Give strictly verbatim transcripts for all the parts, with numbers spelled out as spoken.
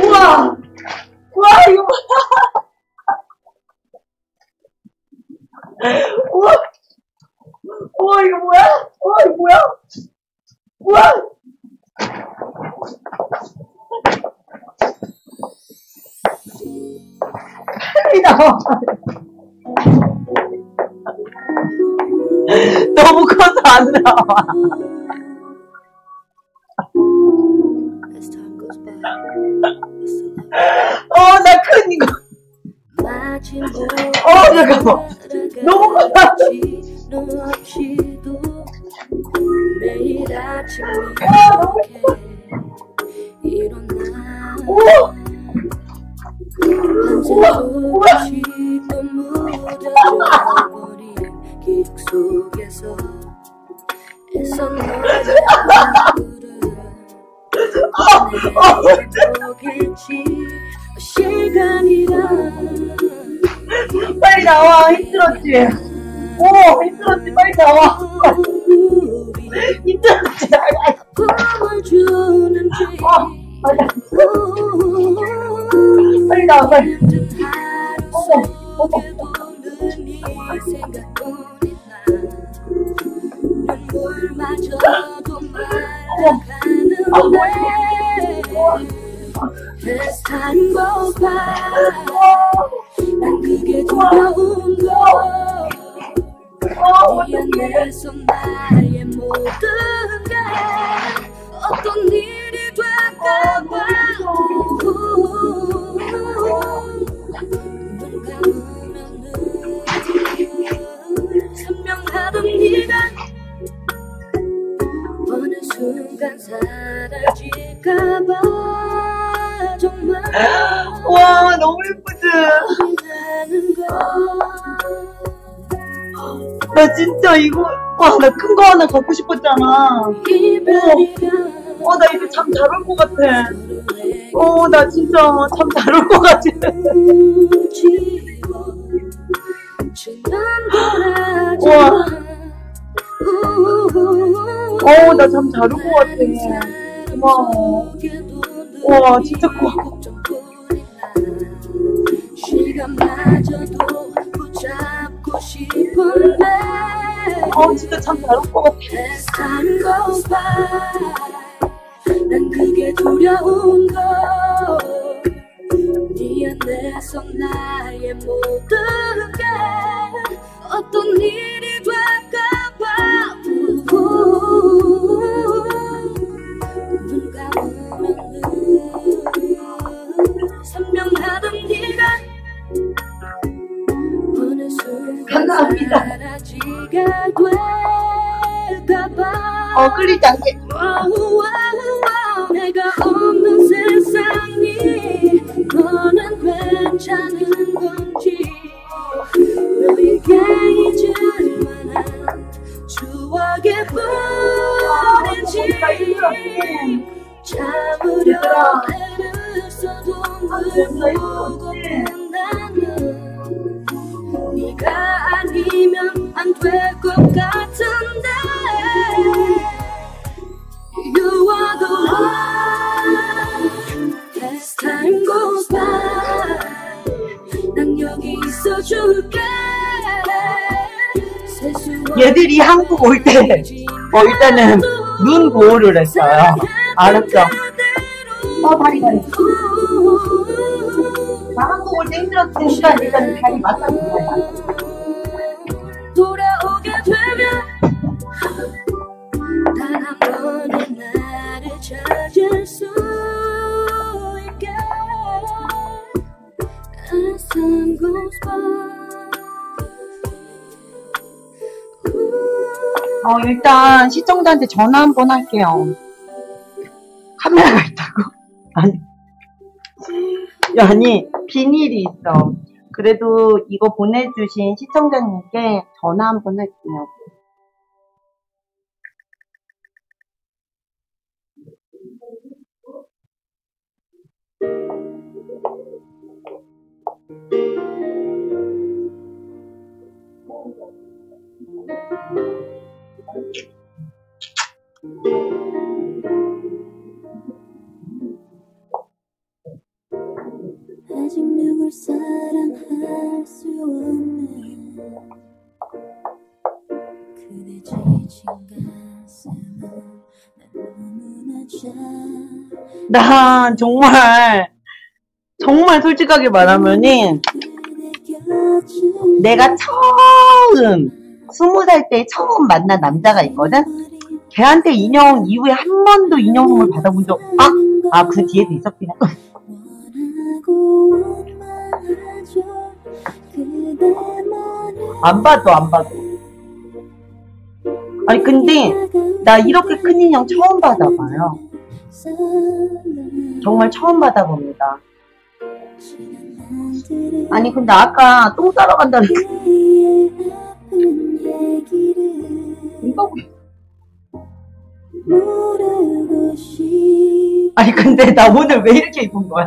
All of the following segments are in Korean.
우와! 우와, 이거 뭐야? 우와! 우와, 이거 뭐야? 우와, 이거 뭐야? 우와! 칼이 나와. 너무 커서 안 나와. 어, 나 큰 이거. 어, 잠깐만. 너무 커서 안 나와. 아, 너무 커. 오! 우와! 우와! 빨리 나와, 힘들었지? 오, 힘들었지? 빨리 나와. 힘들었지? 아, 맞아. 빨리 나와, 빨리. 어머, 어머. 와, 너무 예쁘지? 나 진짜 이거, 와, 나 큰 거 하나 갖고 싶었잖아. 어, 어, 나 이거 잠 잘 올 것 같아. 어, 나 진짜 잠 잘 올 것 같아. 와. 어, 나 잠 잘 올 것 같아. 고마워. 와, 진짜 고마워. 어, 진짜 참 잘 올 것 같아. 난 그게 두려운 걸. 네 안에서 나의 모든 게 어떤 일이 될까봐. 누가 오면 선명하던 네가 어느 순간 사라지가 될까봐. 어, 끌리지 않게. 내가 없는 세상이 너는 괜찮은 건지. 너에게 잊을만한 추억의 뿌리지. 참으려 애를 써도 늘 보고픈 나는 네가 아니면 안 될 것 같은데. You are the one. As time goes by, 난 여기 있어줄게. 얘들이 한국 올 때, 어, 일단은 눈 보호를 했어요. 알았죠? 어, 다리 다리. 나 한국 올 때 힘들었으니까 일단 다리 맞다는 거야. 돌아오게 되면 단 한 번의 나를 찾을 수 있게. As time goes by. 어, 일단 시청자한테 전화 한번 할게요. 카메라가 있다고? 아니, 아니, 비닐이 있어. 그래도 이거 보내주신 시청자님께 전화 한번 할게요. 아직 누굴 사랑할 수 없는 그대 지친 가슴을 난 정말 정말 솔직하게 말하면은 내가 처음 스무 살 때 처음 만난 남자가 있거든. 걔한테 인형 이후에 한 번도 인형 선물 받아본 적 아? 아 그 뒤에도 있었긴 해. 안 봐도 안 봐도. 아니 근데 나 이렇게 큰 인형 처음 받아봐요. 정말 처음 받아봅니다. 아니 근데 아까 똥 싸러 간다는 이거 아니 근데 나 오늘 왜 이렇게 입은 거야?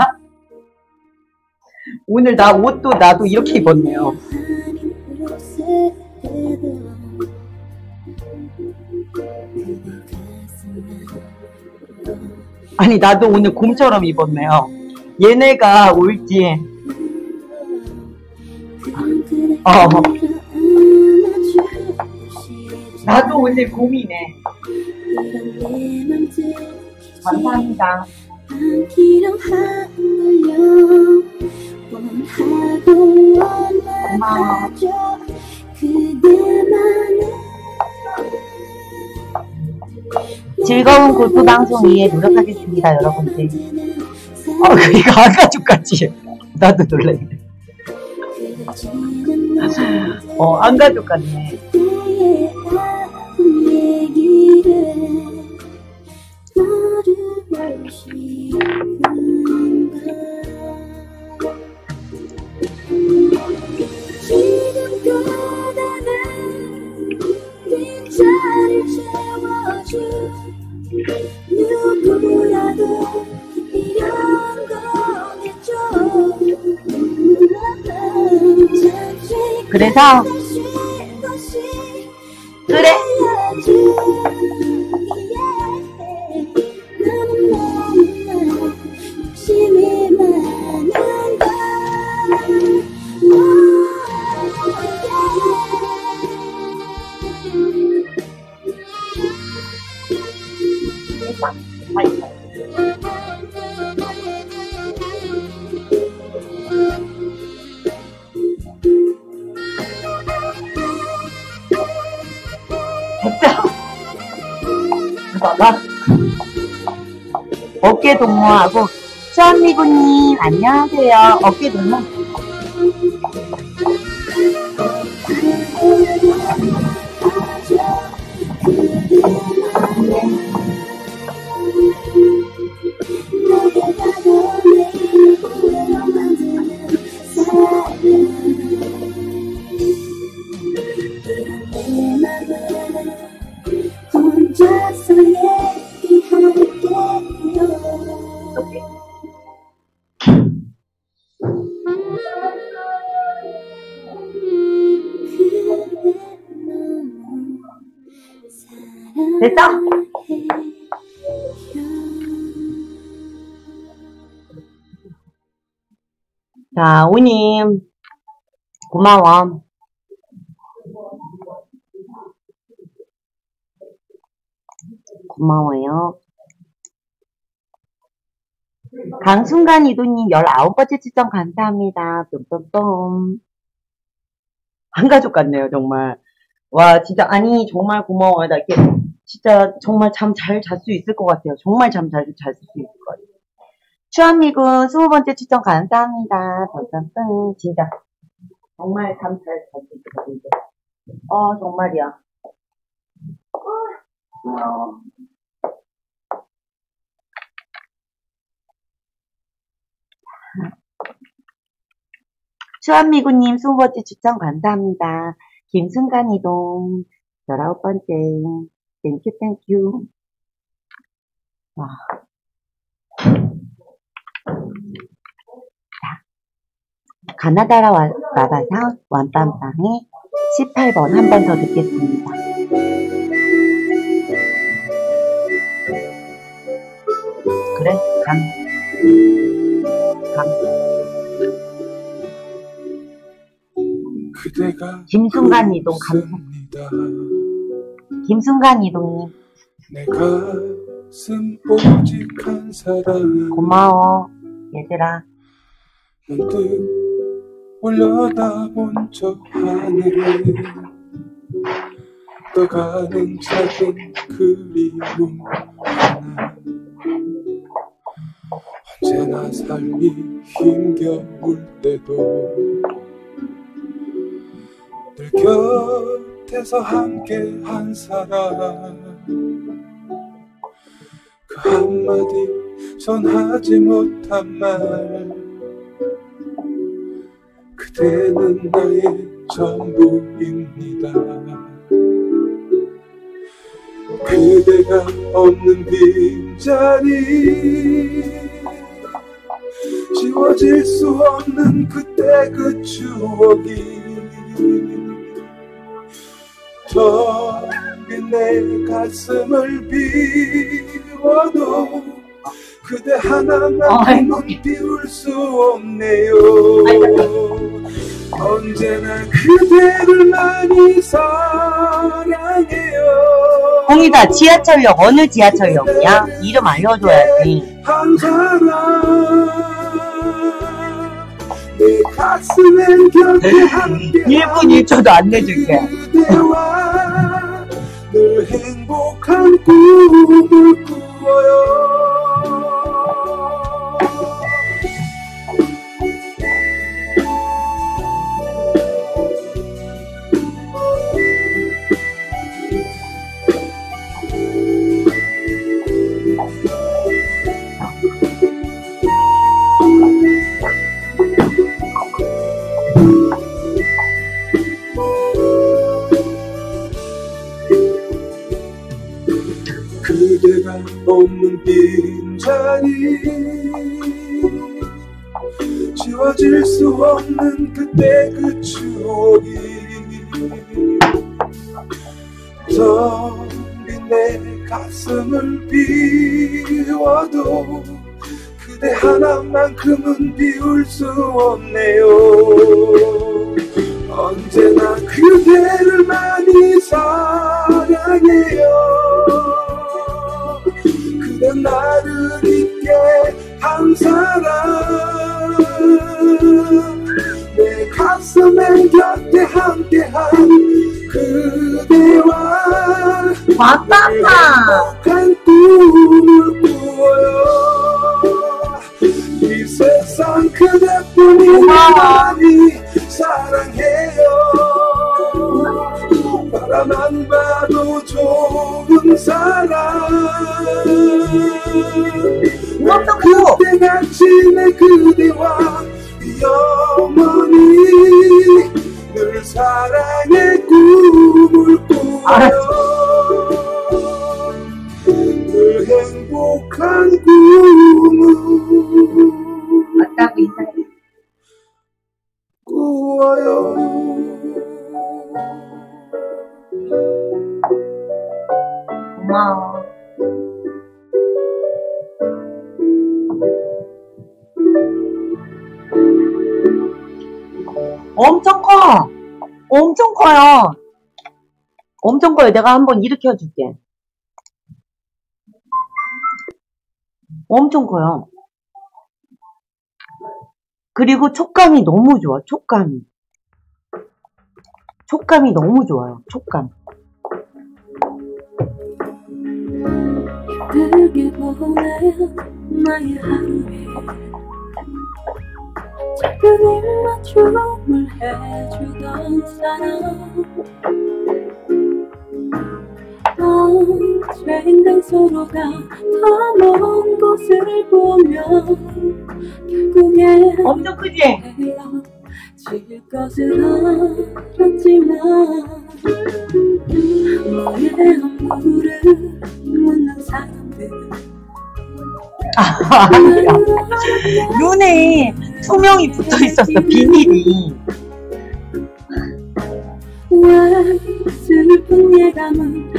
오늘 나 옷도 나도 이렇게 입었네요. 아니 나도 오늘 곰처럼 입었네요. 얘네가 올지 어 나도 오늘 곰이네. 감사합니다. 고마워. 즐거운 골프 방송 위해 노력하겠습니다, 여러분들. 어, 이거 안가족같지? 나도 놀래. 어, 안가족같네. 누구라도 이런 거겠죠. 그래서 그래 어깨 동무하고 션리구님 안녕하세요. 어깨 동무 됐다. 자, 오님 고마워. 고마워요. 강순간 이도님 열아홉 번째 추천 감사합니다. 똠똠똠. 한 가족 같네요, 정말. 와, 진짜 아니 정말 고마워요. 나 이렇게 진짜 정말 잠 잘 잘 수 있을 것 같아요. 정말 잠 잘 잘 수 있을 것 같아요. 추한미군 스무 번째 추천 감사합니다. 똠똠똠. 진짜 정말 잠 잘 잘 수 있을 것 같아요. 어 정말이야. 어. 추한미군님 스무 번째 추천 감사합니다. 김순간 이동 열아홉 번째 땡큐 땡큐. 와. 자, 가나다라 와, 마바사 완빵빵에 십팔 번 한 번 더 듣겠습니다. 김순간이동 감사. 김순간이동님. 내 가슴 오직한 사랑. 고마워 얘들아. 문득 올려다본 저 하늘에 떠가는 작은 그리움 하나. 언제나 삶이 힘겨울 때도 늘 곁에서 함께한 사람. 그 한마디 전하지 못한 말, 그대는 나의 전부입니다. 그대가 없는 빈자리, 지워질 수 없는 그때 그 추억이 저기 내 가슴을 비워도 그대 하나만 비울 수 없네요. 언제나 그대를 많이 사랑해요. 홍이다, 지하철역 어느 지하철역이야? 이름 알려줘야지. 내 가슴엔 곁에 함께 일 분 일 초도 안 내줄게. 그대와 늘 행복한 꿈을 꾸어요. 그대가 없는 빈자리, 지워질 수 없는 그때 그 추억이 저기 내 가슴을 비워도 그대 하나만큼은 비울 수 없네요. 언제나 그대를 많이 사랑해요. 그대 나를 잊게 한 사람, 내 가슴엔 곁에 함께한 그대와 행복한 꿈을 꾸어요. 이 세상 그대뿐이 많이 사랑해요. 바라만 봐도 좋은 사람, 그때같이 내 그대와 영원히 늘 사랑의 꿈을 꾸어요. 늘 행복한 꿈을 꾸어요. 고마워. 엄청 커! 엄청 커요! 엄청 커요. 내가 한번 일으켜줄게. 엄청 커요. 그리고 촉감이 너무 좋아. 촉감이. 촉감이 너무 좋아요. 촉감. 그게 보낸 나의 하루에 작은 입맞춤을 해주던 사람, 언젠간 서로가 더 먼 곳을 보면 결국엔 엄청 크지? 헤어질 것을 알았지만 너의 안부를 묻는 사람들. 아, 눈에 투명이 붙어 있었어. 비닐이.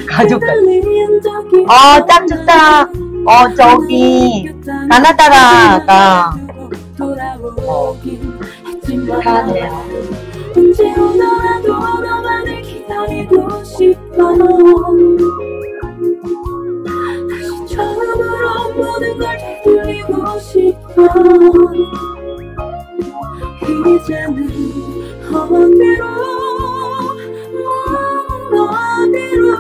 가족까지. 어, 딱 좋다. 어, 저기 나나따라가. 어, 사랑해요. 언제 오더라도 너만을 기다리고 싶어요. 모든 걸 되돌리고 싶어. 이제는 어디로 어디로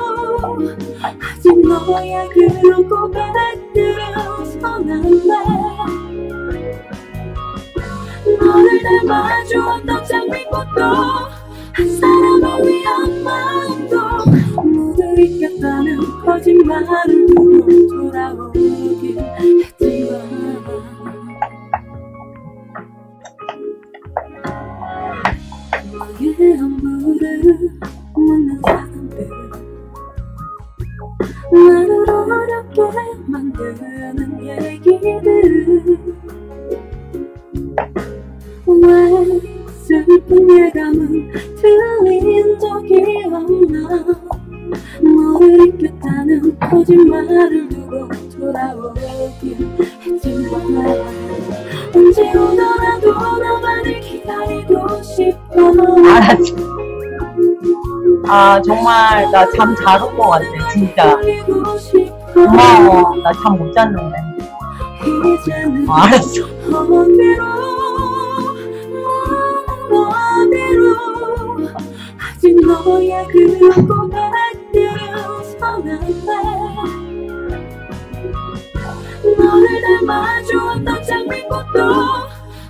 아직 너의 그런 고백들은 선한데 너를 닮아주었던 장미꽃도 한 사람을 위한 마음도 모두 잊겠다는 거짓말을 돌아오길 했지만 너의 안부를 묻는 사람들 나를 어렵게 만드는 얘기들 왜 슬픈 예감은 들린 적이 없나 너를 잊겠다는 거짓말을 두고 돌아오길 했지만 언제 오더라도 너만을 기다리고 싶어. 알았지. 아 정말 나 잠 잘 올 것 같아 진짜. 고마워. 나 잠 못 잤는데. 아, 알았어. 아직 너의 그런 고백들은 선한데 너를 닮아주었던 장미꽃도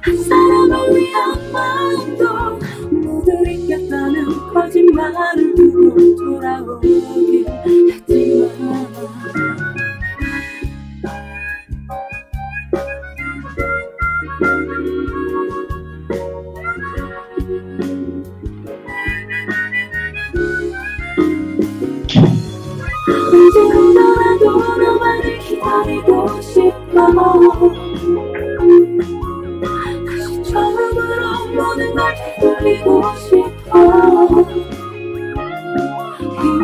한 사람을 위한 마음도 모두 잊겠다는 거짓말을 두고 돌아오길 했지만 언제 오더라도 너만을 기다리고 싶어. 다시 처음으로 모든 걸 되돌리고 싶어.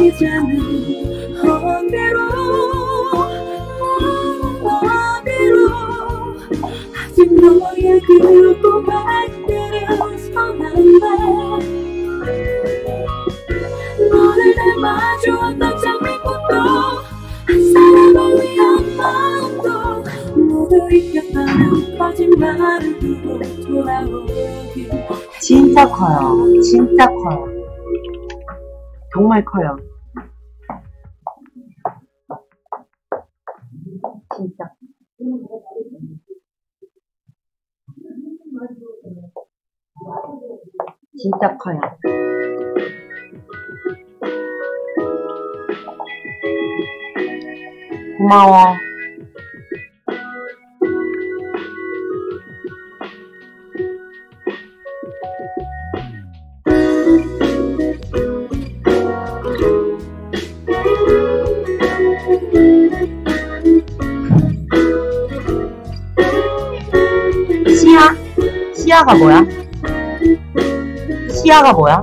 이제는 어디로 어디로 아직 너의 그 고백들은 선한데 너를 닮아주었던 장미꽃도 한 사람을 위한 마음도 모두 잊겠다는 거짓말을 두고 돌아오길. 진짜 커요. 진짜 커요. 정말 커요. 진짜. 진짜 커요. 고마워. 시야? 시야가 뭐야? 시야가 뭐야?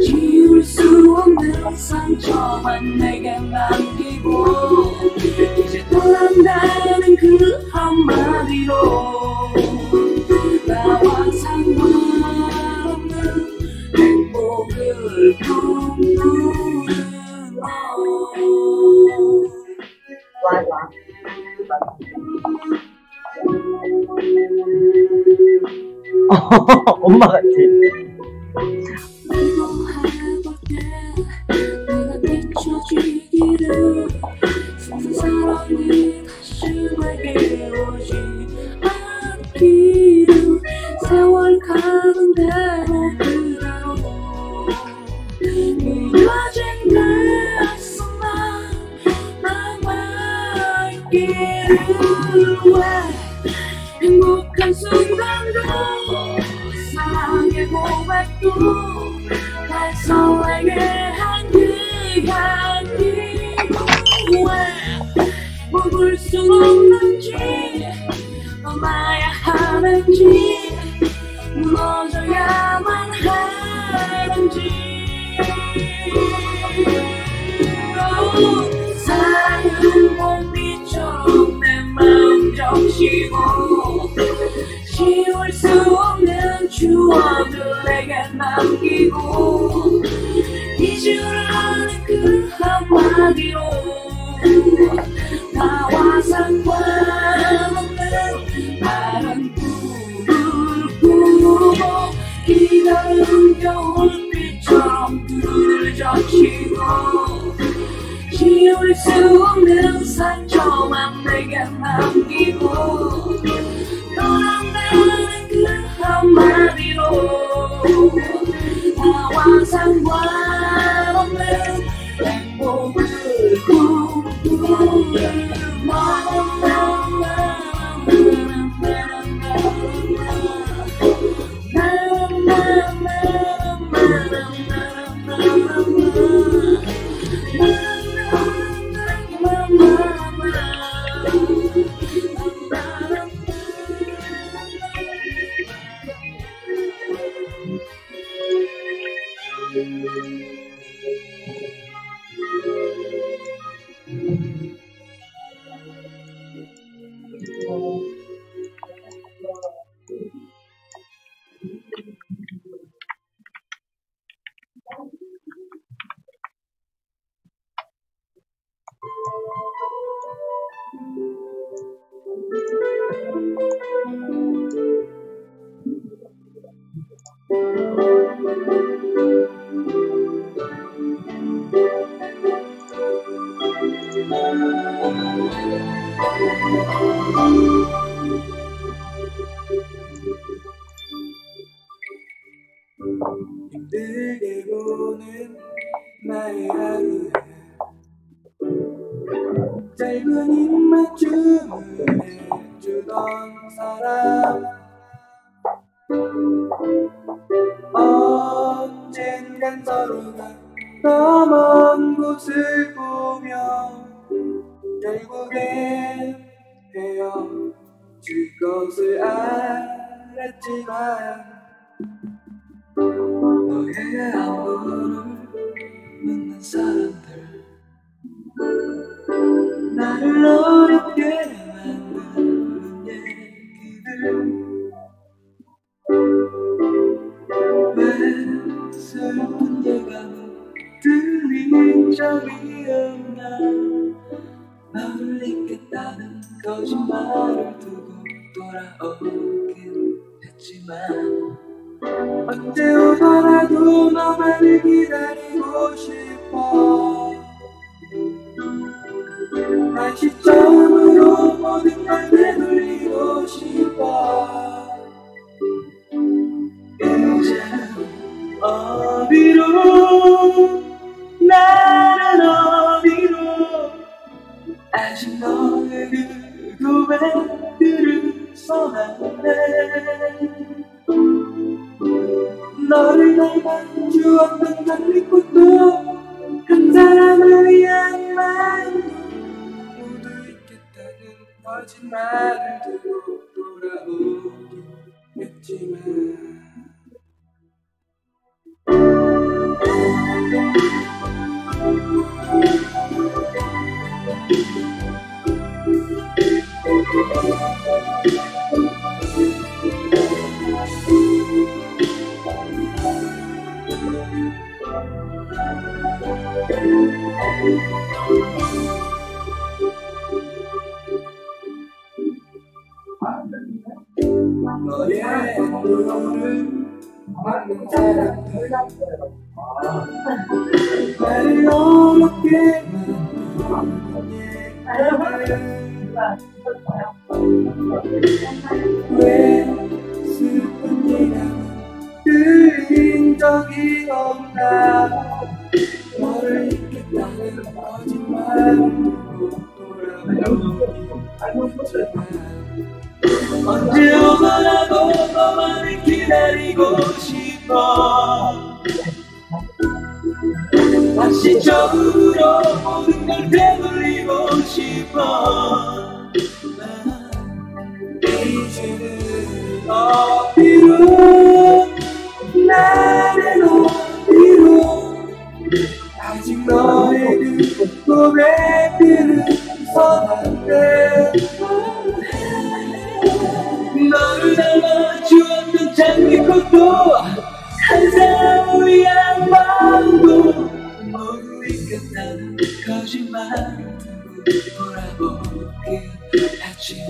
지울 수 없는 상처만 내게 남기고 그 한마디로 나와 상관없는 행복을 꿈꾸는 너. 엄마 같아. 행복한 순간도 사랑의 고백도 날 설레게 한 그 향기 왜 먹을 수 없는지 넘어야 하는지 무너져야만 하는지 사랑은 봄비처럼 내 마음 적시고 지울 수 없는 추억들에게 남기고 잊으라는 그 한마디로 나와 상관없는 다른 꿈을 꾸고 기다린 겨울빛처럼 눈을 적시고 지울 수 없는 상처만 내게 남기고 나와 상관없는 행복을 꿈꾸는 힘들게 보는 나의 하루에 짧은 입맞춤을 해주던 사람 언젠간 서로가 더 먼 곳을 보며 결국엔 헤어질 것을 알았지만 너의 안부를 묻는 사람들 나를 어렵게 만드는 얘기들 왜 슬픈 예감은 들린 적이 없나 널 잊겠다는 거짓말을 두고 돌아오긴 했지만 언제 오더라도 너만을 기다리고 싶어 다시 처음으로 모든 걸 되돌리고 싶어 이제는 어디로 나는 어디로 아직 너의 그 고백들을 써놨네 너를 닮은 추억은 다 믿고도 한 사람을 위한만 모두 잊겠다는 거짓말을 들고 돌아오긴 했지만 너의 눈물을 막는 사람들 나를 어렵게 왜 슬픈이라는 그린 적이 없나 너를 잊겠다는 거짓말로 돌아보고 싶지만 언제 오더라도 너만을 기다리고 싶어 다시 처음으로 모든 걸 되돌리고 싶어 난 이제는 어디로 나는 어디로 아직 너의 그 고백들은 서한데 너를 담아주었던 장미꽃도 한사람의 양반도 모두 잊겠다는 거짓말 돌아보긴 했지만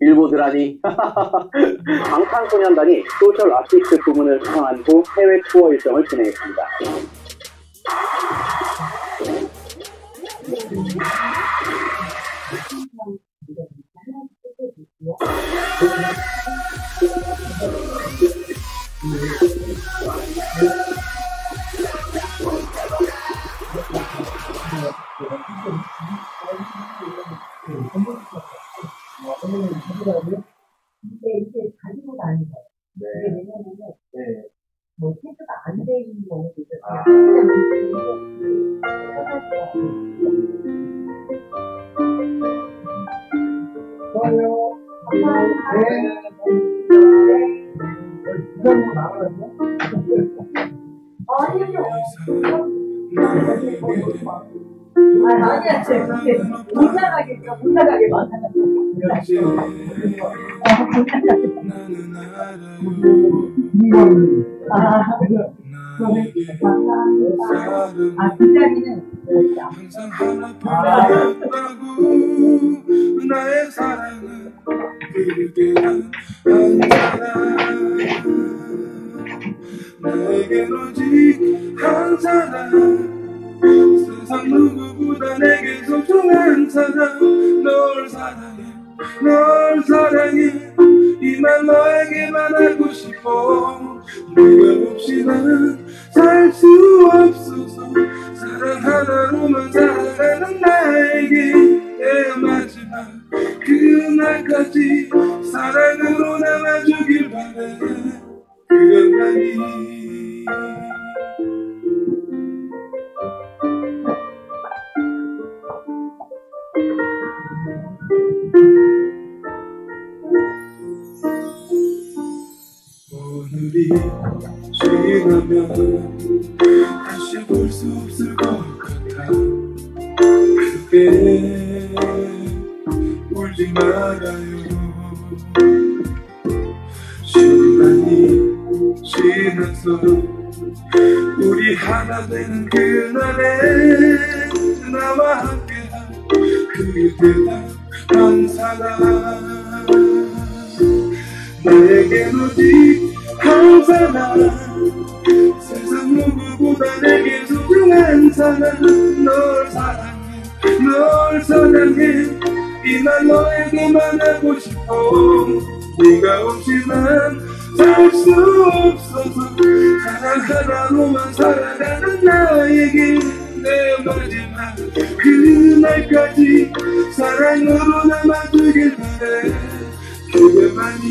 일보드라니 방탄소년단이 소셜 아티스트 부문을 수상한 후 해외 투어 일정을 진행했습니다. 아, 끝자리는 항상 바라보고 나의 사랑은 그대는 항상 나에겐 오직 한 사람 세상 누구보다 내게 소중한 사람 널 사랑해 널 사랑해 이 말 너에게만 하고 싶어 네가 없이 나는 살 수 없어서 사랑 하나로만 살아가는 나에게 내 마지막 그날까지 사랑으로 남아주길 바래 그건 아니 오늘이 지나면 다시 볼 수 없을 것 같아 그대 울지 말아요 시간이 지나서 우리 하나 되는 그날에 나와 함께한 그대란 한 사람 나에겐 오직 한 사람 세상 누구보다 내게 소중한 사람 널 사랑해 널 사랑해 이 말 너에게만 하고 싶어 네가 없이 난 살 수 없어서 사랑 하나로만 살아가는 나에게 내 마지막 그날까지 사랑으로 남아주길 바래 그대만이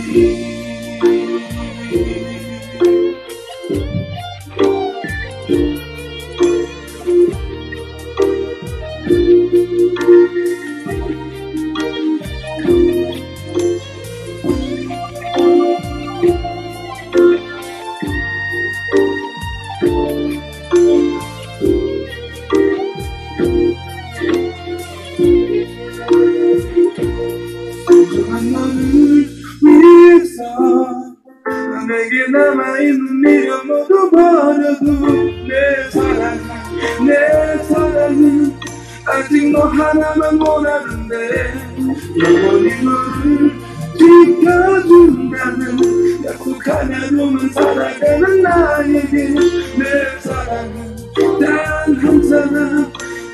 한 너를 위해서 내게 남아있는 미련 모두 버려둔 내 사랑, 내 사랑은 아직 너 하나만 원하는데 영원히 너를 지켜준다는 약속하면서만 살아가는 나에게 내 사랑은 단 한 사람,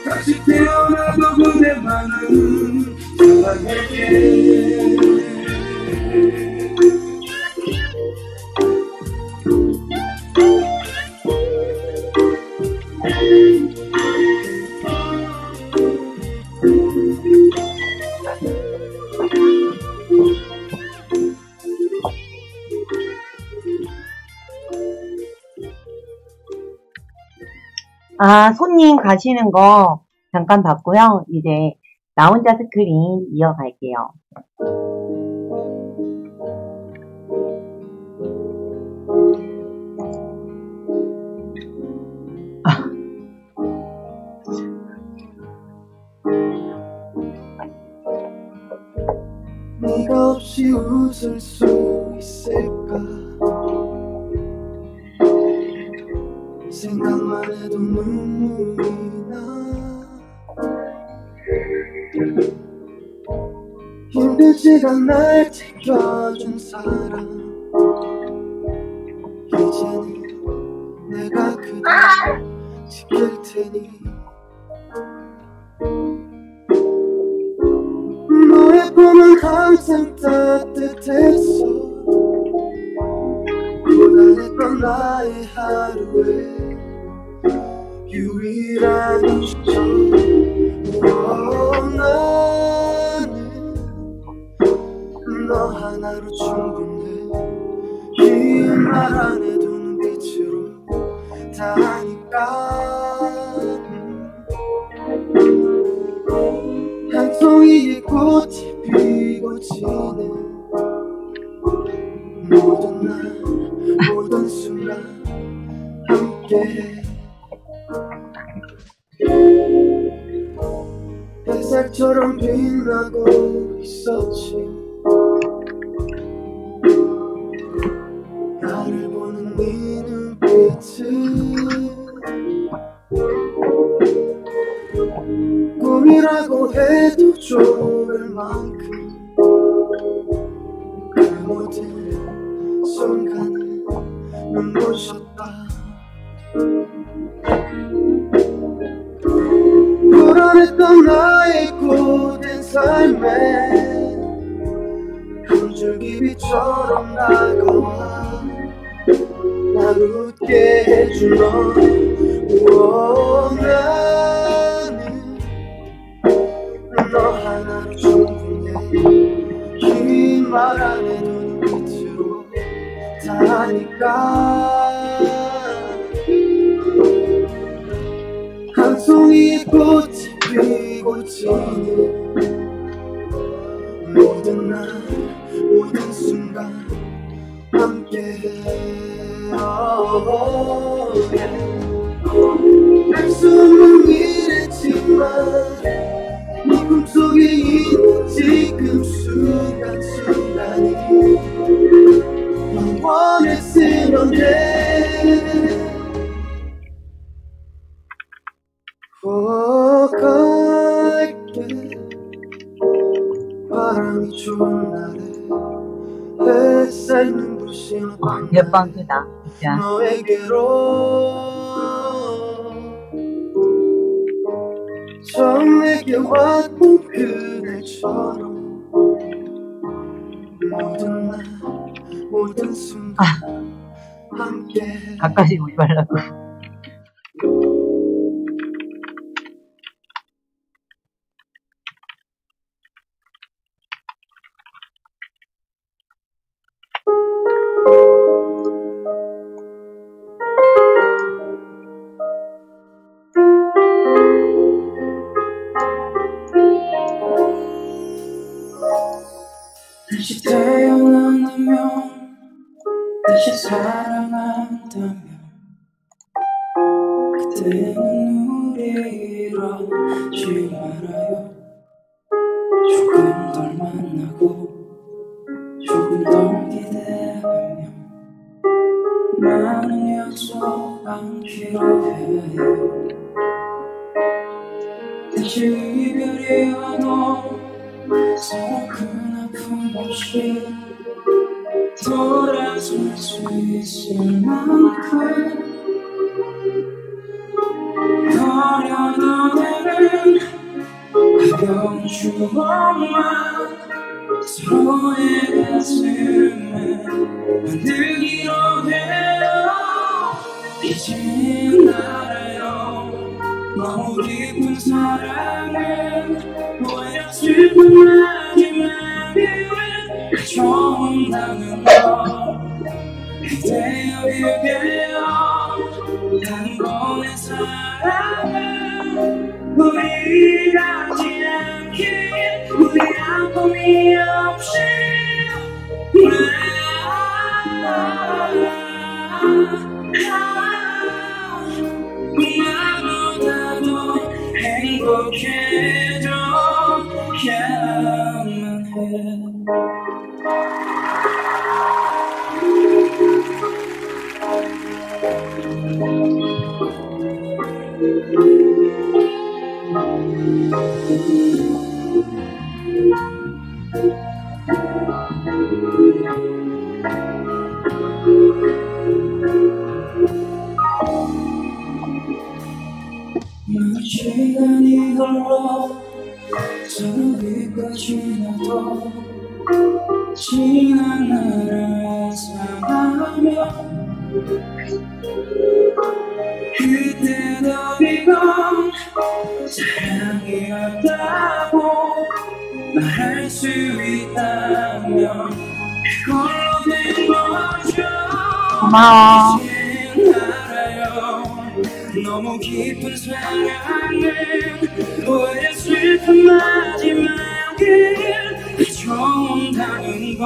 다시 태어나도 그대만은 사랑할게. 아, 손님 가시는 거 잠깐 봤고요. 이제 나 혼자 스크린 이어갈게요. 아. 네가 없이 웃을 수 있을까? 생각만 해도 눈물이 나. 힘든 시간 날 지켜준 사람, 이제는 내가 그댈 지킬 테니 너의 봄은 항상 따뜻했어. 고난했던 나의 하루에 유일한 이유, 나는 너 하나로 충분해. 긴 말 안 해도 눈빛으로 다 아니까. 한 송이의 꽃이 피고 지네 모든 날, 모든 순간 함께해. 햇살처럼 빛나고 있었지. 나를 보는 네 눈빛은 꿈이라고 해도 좋을 만큼 그 모든 순간을 눈부셨다. 불안했던 나의 고된 삶에 한 줄기 빛처럼 다가와 날 웃게 해준 너. 나는 너 하나로 충분해. 긴 말 안 해도 눈빛으로 다 아니까. 한 송이의 꽃이 피고 지는 모든 날, 모든 순간 함께해. 날 숨은 미래지만 네 꿈속에 있는 지금 순간순간이 영원히 새로네. 갈게 바람이 좋은 날에 햇살 눈부신 몇 번째다 진짜. 너에게로 처음 내게 왔던 그날처럼 모든 날, 모든 순간 아. 함께. 가까이 오지 말라고. 다시 태어난다면, 다시 사랑한다면, 그때는 우리 이러지 말아요. 조금 덜 만나고 널 기대하며 많은 약속 안 필요해요. 다시 이별이 와도 서로 큰 아픔 없이 돌아설 수 있을 만큼 버려도 되는 가벼운 추억만 서로의 가슴에 만들기로 해요. 이제는 알아요. 너무 깊은 사랑은 오히려 슬픈 마지막을 가져온다는 걸 그대여 그대여 단번에 사랑은 우리가 하지 않게 우리 아픔이 없이 나보다도 행복해져 야만 해. 많은 시간이 흘러 서로가 지나도 지난 나를 사랑하며 그때도 이건 사랑이었다고 말할 수 있다면 그걸로 된 거죠. 고마워. 너무 깊은 사랑을 오히려 슬픈 마지막을 가져온다는 걸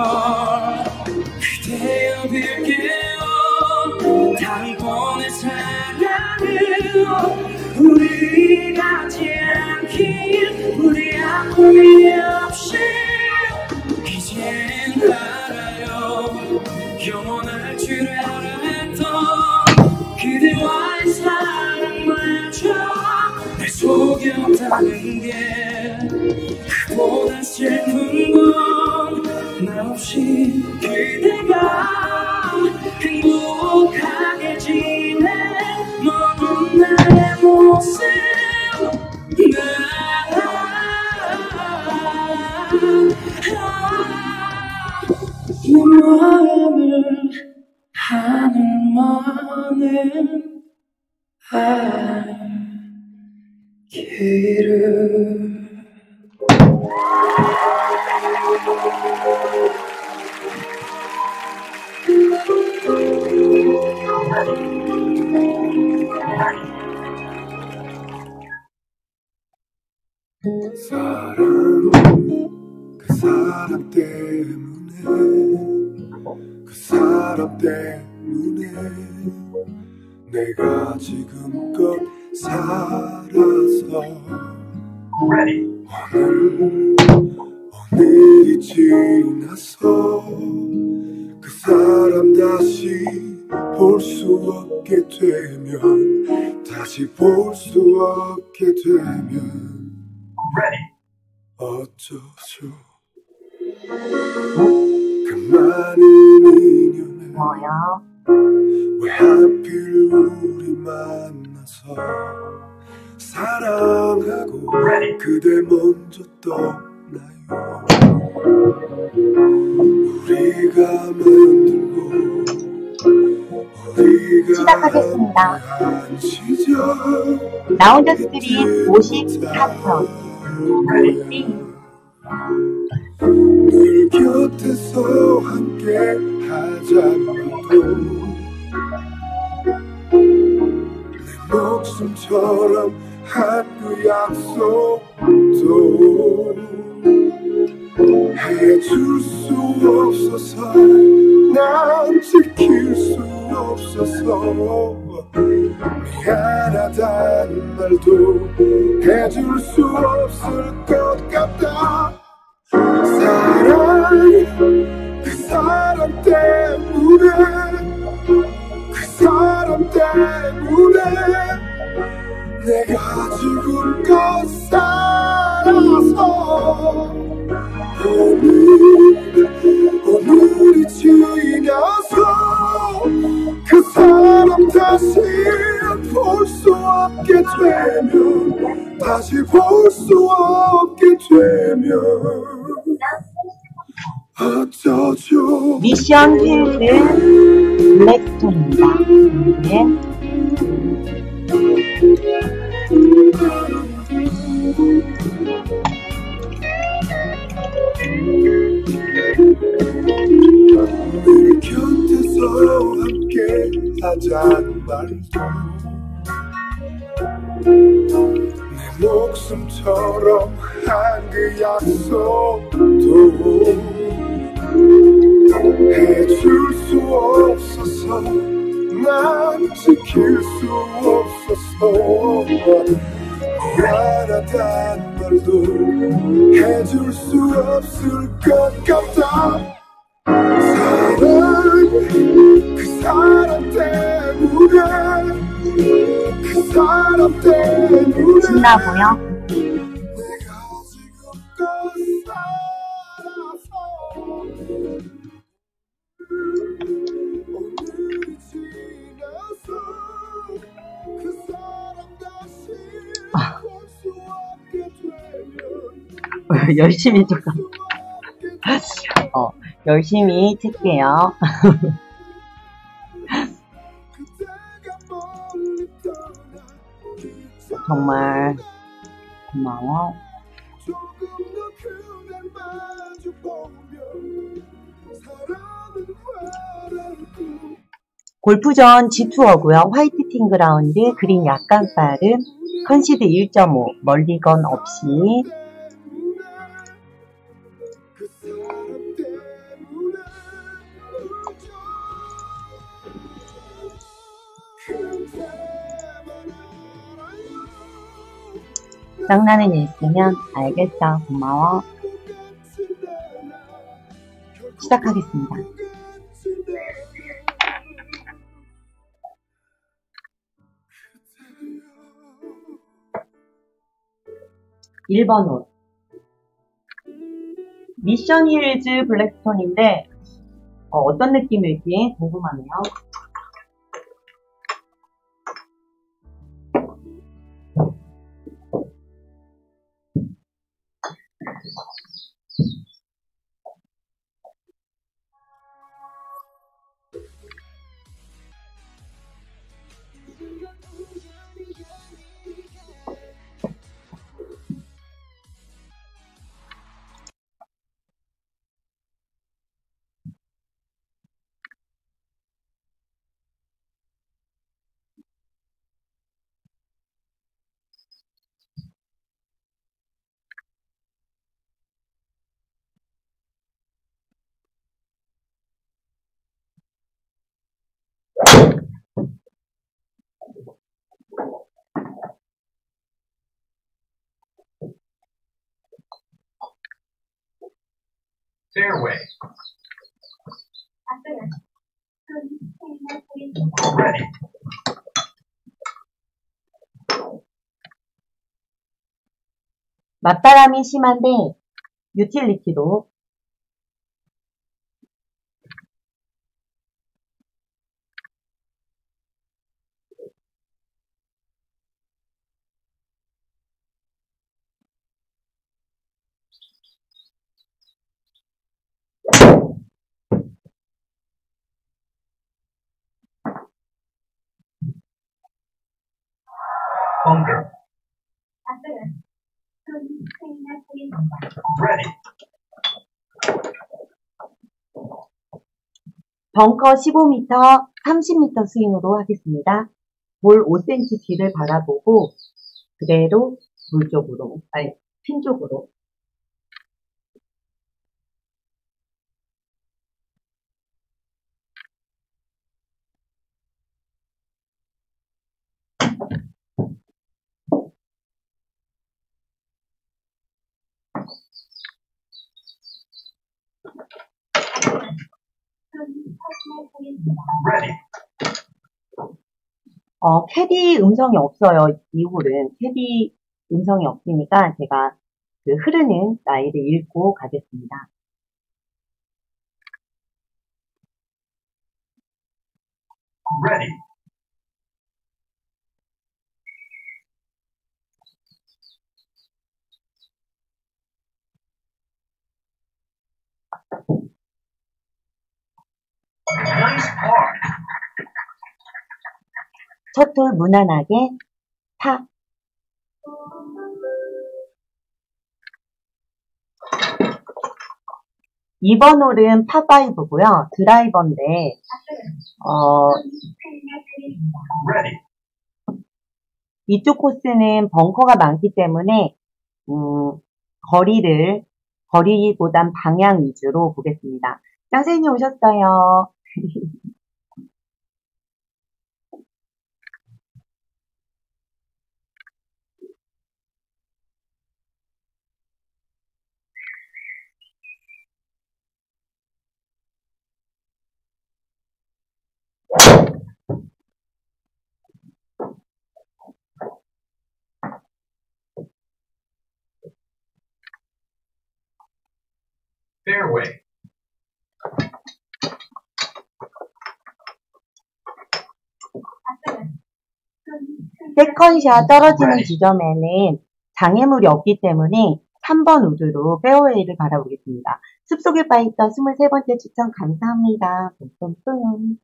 그대여 빌게요. 다음번에 사랑을 우리 가지 않길 우리 아픔이 없이 이젠 알아요. 영원할 줄 알았던 그대와의 사랑마저 날 속였다는 게 그보다 슬픈 건 나 없이 그대가 행복하게 지내 너는 나의 모습 내 마음을 하늘만은 알기를. 사랑은 그 사람 때문에 그 사람 때문에 내가 지금껏 살아서 오늘 오늘이 지나서 그 사람 다시 볼 수 없게 되면 다시 볼 수 없게 되면 어쩌죠. 그 많은 인연에 왜 하필 우리 만나서 사랑하고 그대 먼저 떠나요. 우리가 만들고 시작하겠습니다. 라운드 스크린 오십 사 편 늘 곁에서 함께 하자마도 내 목숨처럼 한 그 약속도 해줄 수 없어서 난 지킬 수 없어서 미안하단 말도 해줄 수 없을 것 같다. 사랑 그 사랑 때문에 내가 지금껏 살아서 오늘 오늘이 지나서 그 사람 다시 볼 수 없게 되면 다시 볼 수 없게 되면 어쩌죠. 미션힐즈 블랙스톤입니다. 우리 곁에서 함께 하자는 말도 내 목숨처럼 한 그 약속도 해줄 수 없어서 난 지킬 수 없어서 미안하단 말도 해줄 수 없을 것 같다. 사랑 그 사람 때문에 그 사람 때문에 신나고요. 열심히 잠깐 어, 열심히 칠게요. 정말 고마워. 골프전 지 투어고요. 화이트 팅 그라운드, 그린 약간 빠른, 컨시드 일 점 오, 멀리건 없이. 장난은 있으면 알겠어. 고마워. 시작하겠습니다. 일 번 옷. 미션 힐즈 블랙스톤인데 어, 어떤 느낌일지 궁금하네요. Fairway. Ready. 맞바람이 심한데 유틸리티로 Bunker. Ready. 벙커 십오 미터, 삼십 미터 스윙으로 하겠습니다. 볼 오 센티미터 뒤를 바라보고 그대로 물 쪽으로, 아니 핀 쪽으로. Ready. 어, 캐디 음성이 없어요. 이후는 캐디 음성이 없으니까 제가 그 흐르는 나이를 읽고 가겠습니다. Ready. Nice park. 첫 돌 무난하게 타. 이번 홀은 파파이브고요. 드라이버인데 어, 이쪽 코스는 벙커가 많기 때문에 음, 거리를 거리보단 방향 위주로 보겠습니다. 짱쌤이 오셨어요. Fairway. 세컨샷 떨어지는 지점에는 장애물이 없기 때문에 삼 번 우드로 페어웨이를 바라보겠습니다. 숲속의 파이터 이십삼 번째 추천 감사합니다. 뿜뿜뿜.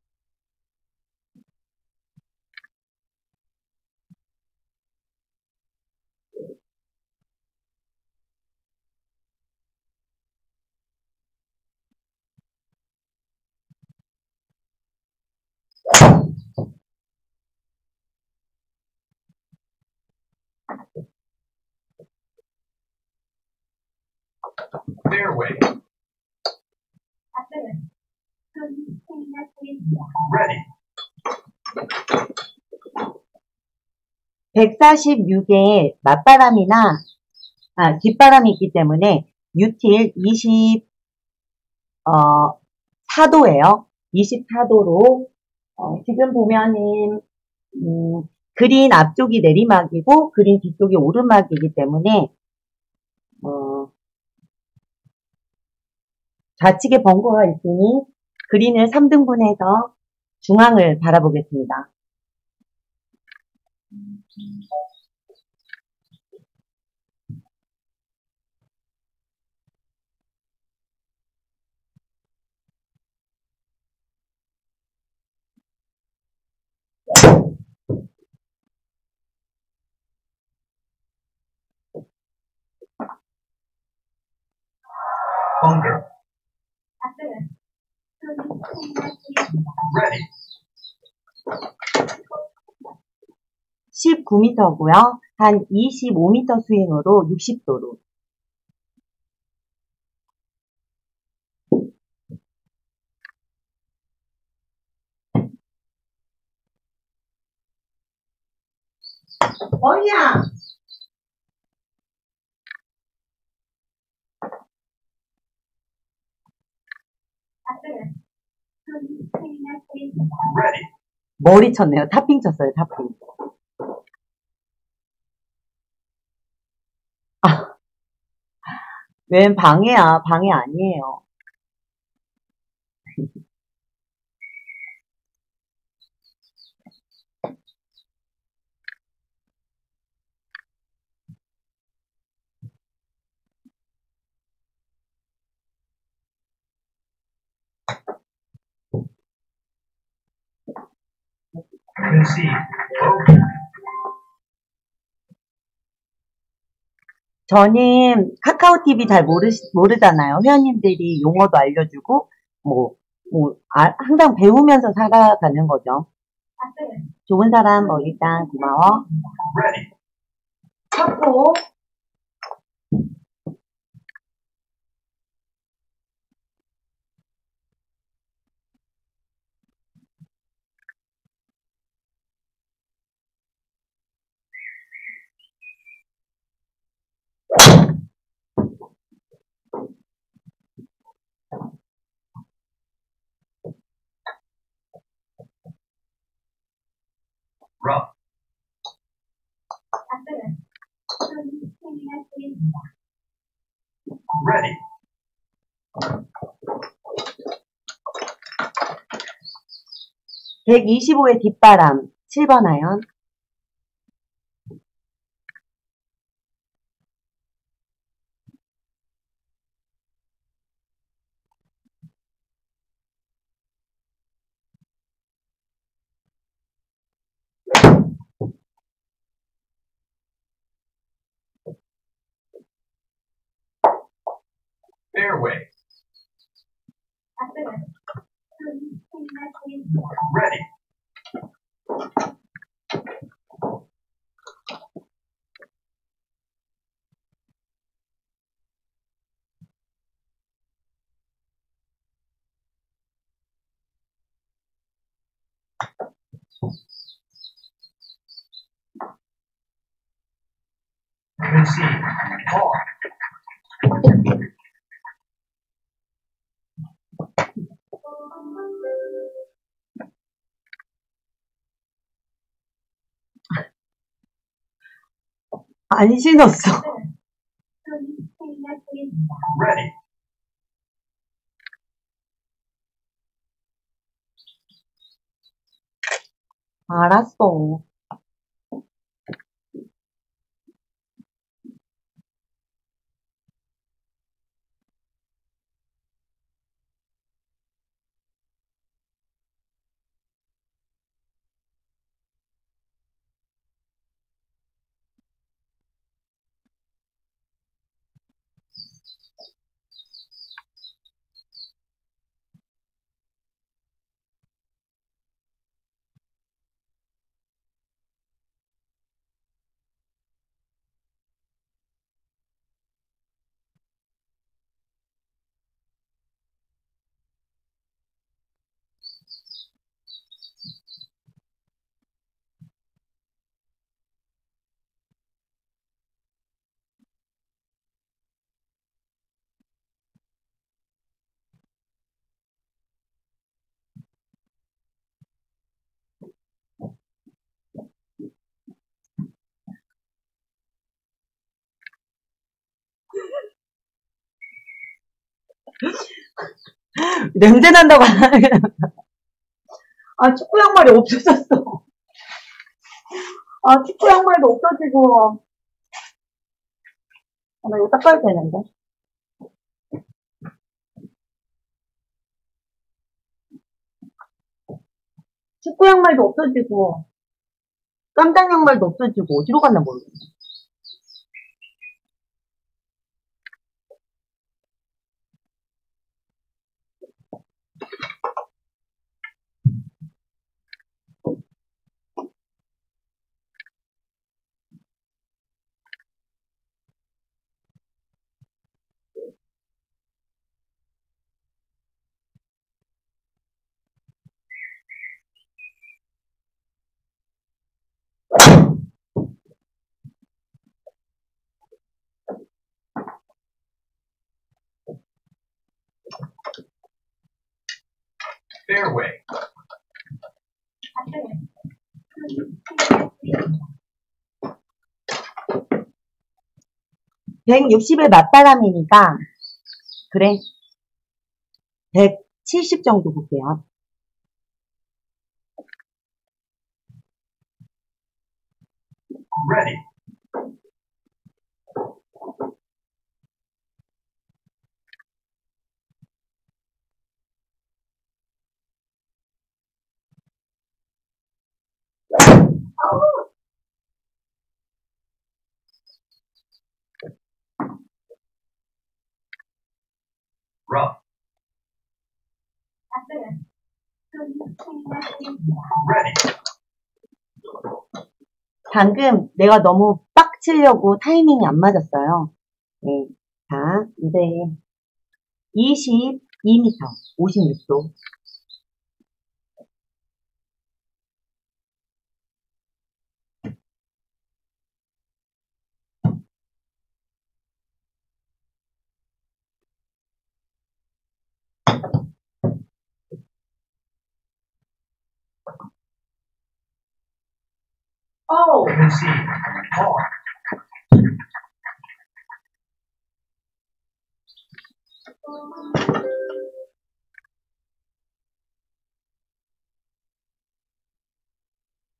Fairway. Ready. 백사십육에 맞바람이나 아, 뒷바람이 있기 때문에 유틸 이십사도예요. 이십사도로 어, 지금 보면은 음, 그린 앞쪽이 내리막이고 그린 뒤쪽이 오르막이기 때문에 어, 좌측에 벙커가 있으니 그린을 삼 등분해서 중앙을 바라보겠습니다. Bunker. Ready. 십구 미터고요. 한 이십오 미터 스윙으로 육십 도로. 어이야! 머리 쳤네요. 탑핑 쳤어요. 탑핑. 아, 웬 방해야. 방해 아니에요. 저는 카카오티비 잘 모르, 모르잖아요. 회원님들이 용어도 알려주고, 뭐, 뭐, 아, 항상 배우면서 살아가는 거죠. 좋은 사람, 뭐, 일단 고마워. 찾고. Rough. ready. 백이십오의 뒷바람, 칠 번 아연. Fairway. Ready. Receive. Ball. 안 신었어. Ready. 알았어. 냄새 난다고 안 하냐. 아, 축구 양말이 없어졌어. 아, 축구 양말도 없어지고. 아, 나 이거 닦아야 되는데. 축구 양말도 없어지고, 깜짝 양말도 없어지고, 어디로 갔나 모르겠네. Fairway. 백육십의 맞바람이니까 그래 백칠십 정도 볼게요. Ready. Rough. Ready. 방금 내가 너무 빡치려고 타이밍이 안 맞았어요. 네. 자, 이제 이십이 미터, 오십육 도. Oh, let's see. Oh.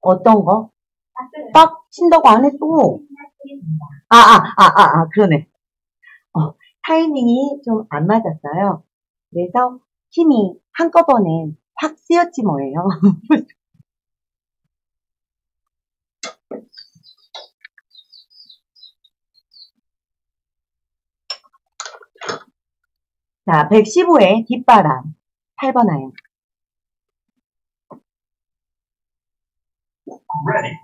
어떤 거? 딱 친다고 안 했고. 아, 아, 아, 아, 아, 그러네. 어, 타이밍이 좀 안 맞았어요. 그래서 힘이 한꺼번에 확 쓰였지 뭐예요. 자, 백십오의 뒷바람. 팔 번 아연. Ready.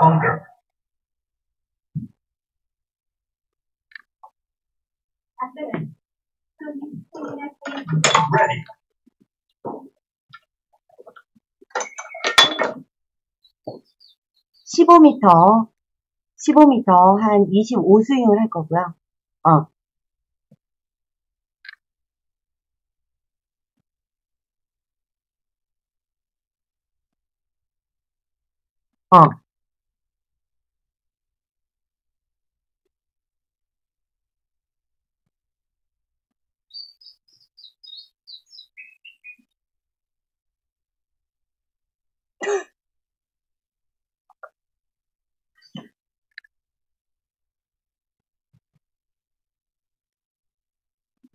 Bunker. Ready. 십오 미터, 십오 미터 한 이십오 스윙을 할 거고요. 어. 어.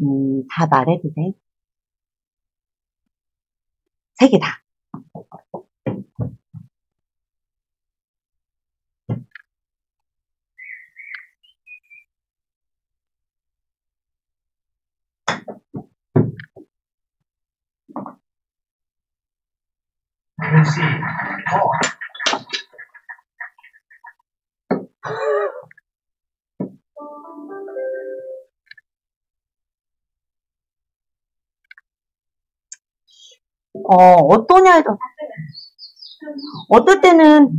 음, 다 말해도 돼? 세 개 다. 어, 어떠냐 해서 어떨 때는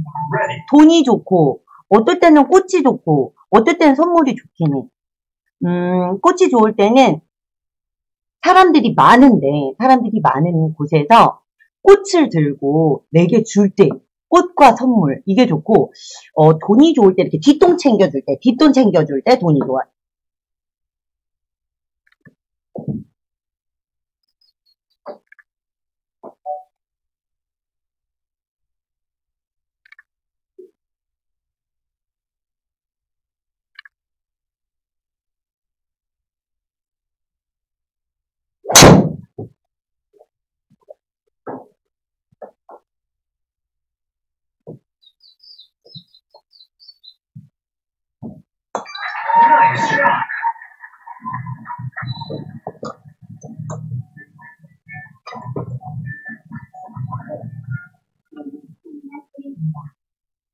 돈이 좋고 어떨 때는 꽃이 좋고 어떨 때는 선물이 좋긴 해. 음, 꽃이 좋을 때는 사람들이 많은데 사람들이 많은 곳에서 꽃을 들고 내게 줄 때 꽃과 선물 이게 좋고, 어, 돈이 좋을 때 이렇게 뒷돈 챙겨줄 때 뒷돈 챙겨줄 때 돈이 좋아.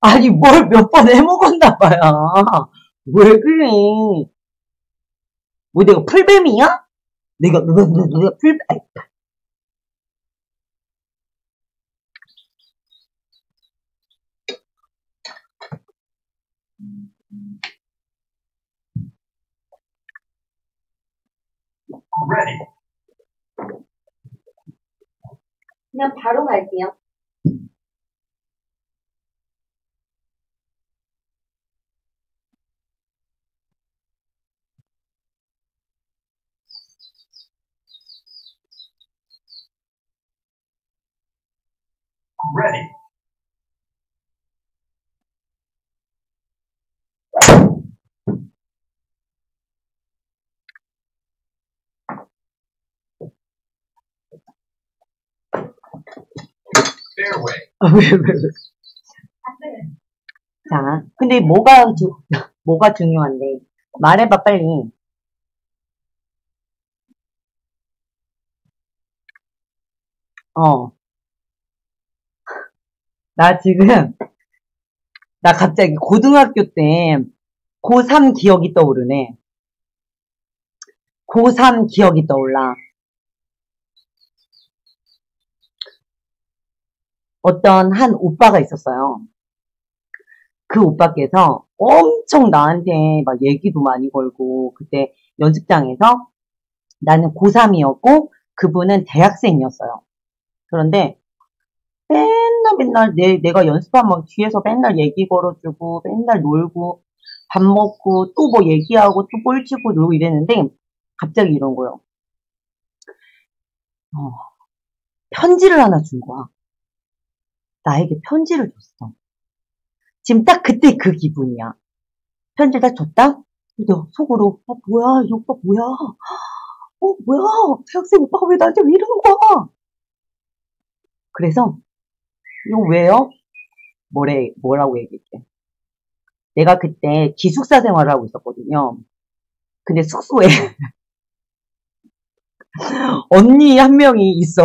아니, 뭘 몇 번 해먹었나 봐요. 왜 그래? 뭐 내가 풀뱀이야? 내가 내가 내가 풀뱀. 그냥 바로 갈게요. Ready. Fairway. 자, 근데 뭐가 주, 뭐가 중요한데 말해봐 빨리. 어. 나 지금, 나 갑자기 고등학교 때 고삼 기억이 떠오르네. 고삼 기억이 떠올라. 어떤 한 오빠가 있었어요. 그 오빠께서 엄청 나한테 막 얘기도 많이 걸고, 그때 연습장에서 나는 고삼이었고 그분은 대학생이었어요. 그런데 맨날 맨날 내, 내가 연습하면 뒤에서 맨날 얘기 걸어주고 맨날 놀고 밥 먹고 또 뭐 얘기하고 또 꼴찌고 놀고 이랬는데, 갑자기 이런 거예요. 어, 편지를 하나 준 거야. 나에게 편지를 줬어. 지금 딱 그때 그 기분이야. 편지를 다 줬다? 근데 속으로 어, 뭐야 이 오빠 뭐야 어 뭐야 대학생 오빠가 왜 나한테 왜 이런 거야. 그래서 이거 왜요? 뭐래, 뭐라고 얘기할게. 내가 그때 기숙사 생활을 하고 있었거든요. 근데 숙소에 언니 한 명이 있어.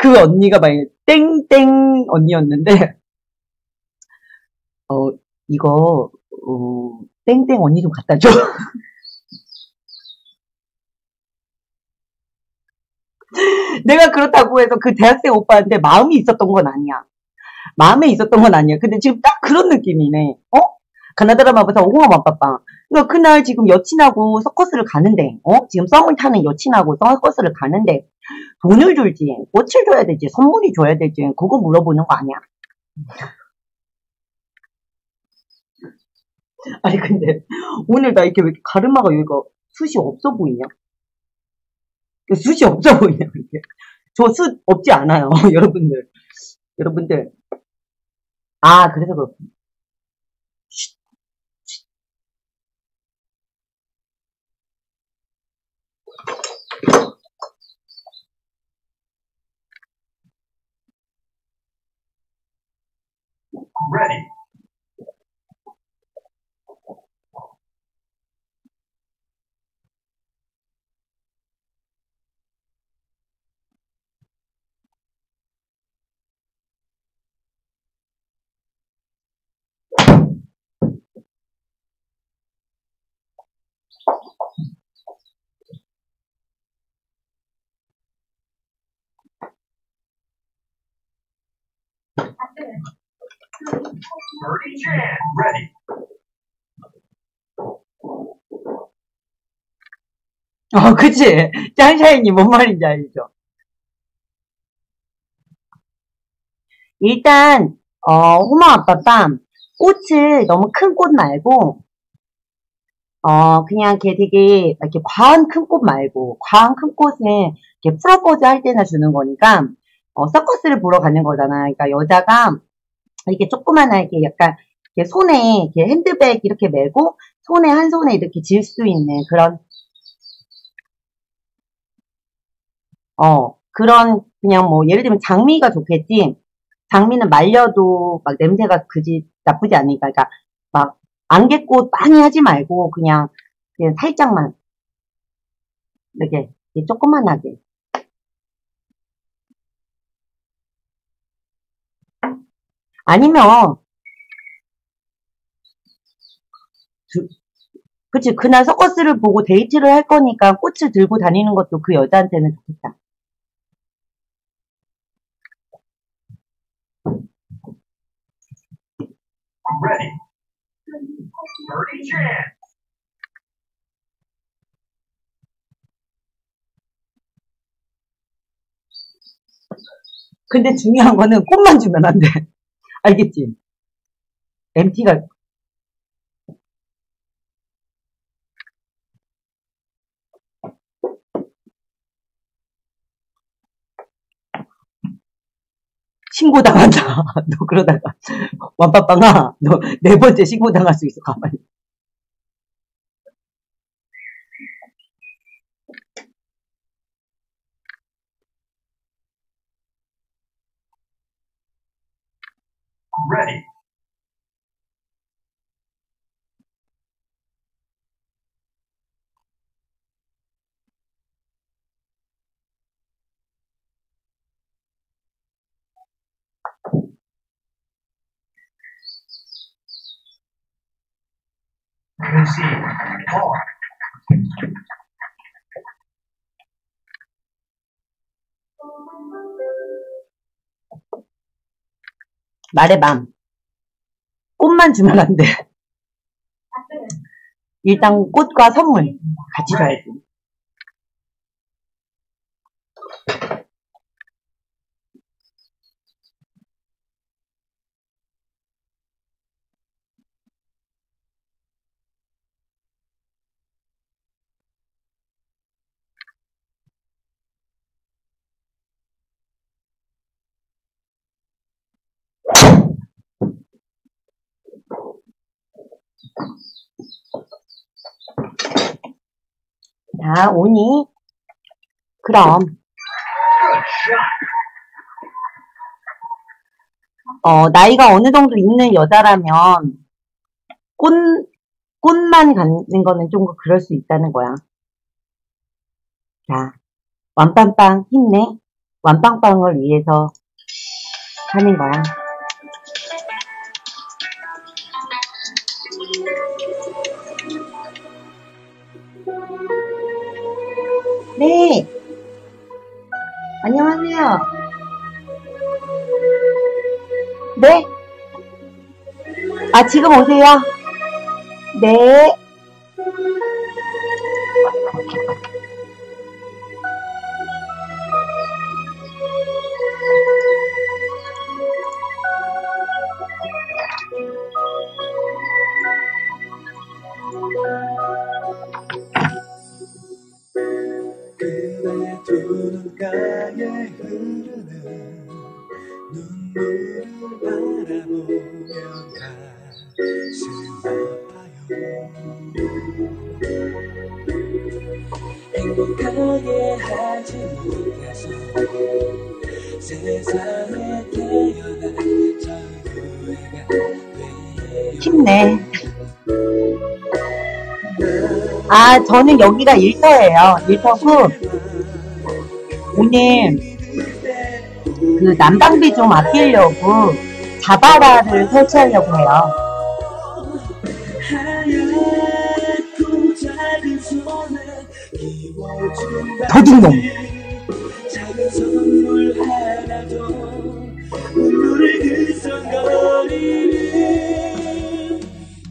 그 언니가 막 땡땡 언니였는데, 어 이거 어, 땡땡 언니 좀 갖다 줘. 내가 그렇다고 해서 그 대학생 오빠한테 마음이 있었던 건 아니야. 마음에 있었던 건 아니야. 근데 지금 딱 그런 느낌이네. 어? 가나다라 마부사 오공아 마빠빠. 그러니까 그날 지금 여친하고 서커스를 가는데, 어? 지금 썸을 타는 여친하고 서커스를 가는데 돈을 줄지, 꽃을 줘야 될지, 선물이 줘야 될지 그거 물어보는 거 아니야. 아니 근데 오늘 나 이렇게 왜 이렇게 가르마가 여기가 숱이 없어 보이냐? 숱이 없어 보이냐? 저 숱 없지 않아요. 여러분들. 여러분들. 아, 그래서 그렇군. Ready. Birdie Jan, ready. 어, 그치? 짱샤이님, 뭔 말인지 알죠? 일단, 어, 호모 아빠빵, 꽃을 너무 큰 꽃 말고, 어, 그냥 걔 되게, 이렇게 과한 큰 꽃 말고, 과한 큰 꽃은 이렇게 프로포즈 할 때나 주는 거니까, 어, 서커스를 보러 가는 거잖아. 그러니까 여자가, 이렇게 조그만하게 약간 이렇게 손에 이렇게 핸드백 이렇게 메고 손에 한 손에 이렇게 질 수 있는 그런 어 그런 그냥 뭐 예를 들면 장미가 좋겠지. 장미는 말려도 막 냄새가 그지 나쁘지 않으니까, 그러니까 막 안개꽃 많이 하지 말고 그냥 그냥 살짝만 이렇게, 이렇게 조그만하게. 아니면, 그치, 그날 서커스를 보고 데이트를 할 거니까 꽃을 들고 다니는 것도 그 여자한테는 좋겠다. 근데 중요한 거는 꽃만 주면 안 돼. 알겠지? 엠티가 신고 당한다. 너 그러다가 완빠빵아, 너 네 번째 신고 당할 수 있어. 가만히. Ready. You see, oh. 말의 맘. 꽃만 주면 안 돼. 일단 꽃과 선물 같이 줘야지. 자, 오니? 그럼 어, 나이가 어느 정도 있는 여자라면 꽃, 꽃만 갖는 거는 좀 그럴 수 있다는 거야. 자, 완빵빵 힘내. 완빵빵을 위해서 하는 거야. 네, 안녕하세요. 네, 아 지금 오세요. 네. 힘내. 아, 저는 여기가 일터예요. 일터고 오늘 그 난방비 좀 아끼려고 자바라를 설치하려고 해요. 도둑놈.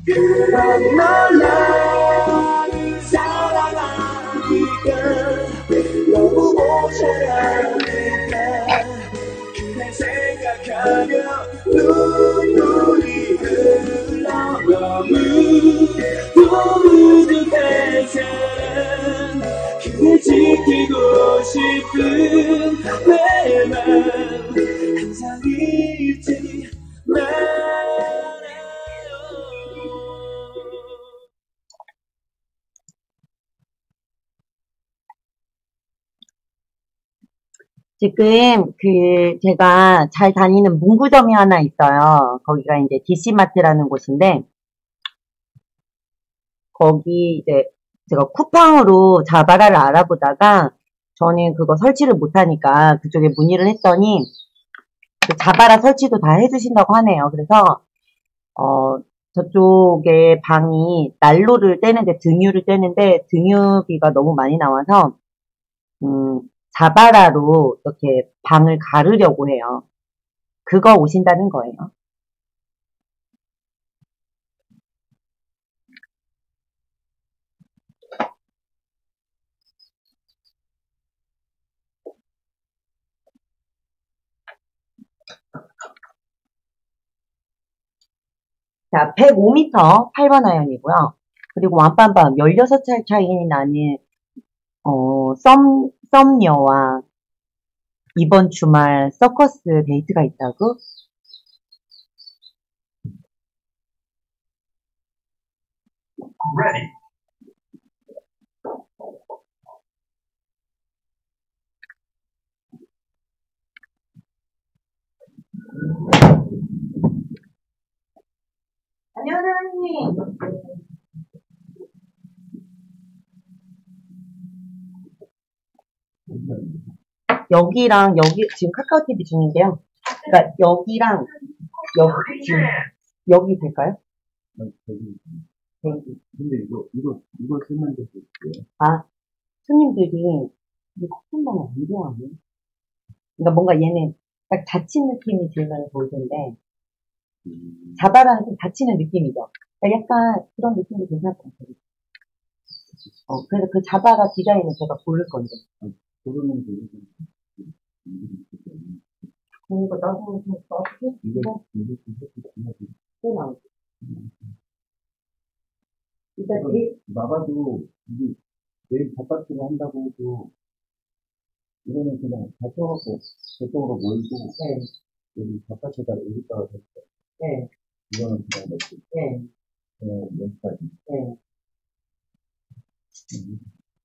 그런 널 나는 사랑하니까 너무 모자라니까 그날 생각하며 눈물이 흘러 너무 모든 대상 그날 지키고 싶은 내 맘 항상 잊지 마. 지금 그 제가 잘 다니는 문구점이 하나 있어요. 거기가 이제 디씨마트라는 곳인데 거기 이제 제가 쿠팡으로 자바라를 알아보다가 저는 그거 설치를 못하니까 그쪽에 문의를 했더니 그 자바라 설치도 다 해주신다고 하네요. 그래서 어 저쪽에 방이 난로를 떼는데 등유를 떼는데 등유비가 너무 많이 나와서 음 자바라로 이렇게 방을 가르려고 해요. 그거 오신다는 거예요. 자, 백오 미터 팔 번 아연이고요. 그리고 완반반 열여섯 살 차이 나는 어, 썸, 썸녀와 이번 주말 서커스 데이트가 있다고? Ready. 안녕하세요, 선생님. 여기랑 여기 지금 카카오티비 중인데요. 그러니까 여기랑 여기 지금 여기 될까요? 여기. 근데 이거 이거 이거 쓸만 됐을게요. 아 손님들이 이 커튼만 안 좋아하네. 그러니까 뭔가 얘는 딱 닫힌 느낌이 들면 보이던데 자바라는 닫히는 느낌이죠. 그러니까 약간 그런 느낌도 괜찮을 것 같아요. 어, 그래서 그 자바라 디자인을 제가 고를 건데. 아, 고르는 게. 그러니까 나도 좀 나도 이거 이거 이거 나오지. 일단 이 나가도 이게 내일 바깥으로 한다고 해도 이거는 그냥 닫혀갖고 저쪽으로 몰고. 네. 여기 바깥에다 여기다가 됐어. 네. 이거는 그냥 넣고. 네. 어, 여기까지. 네.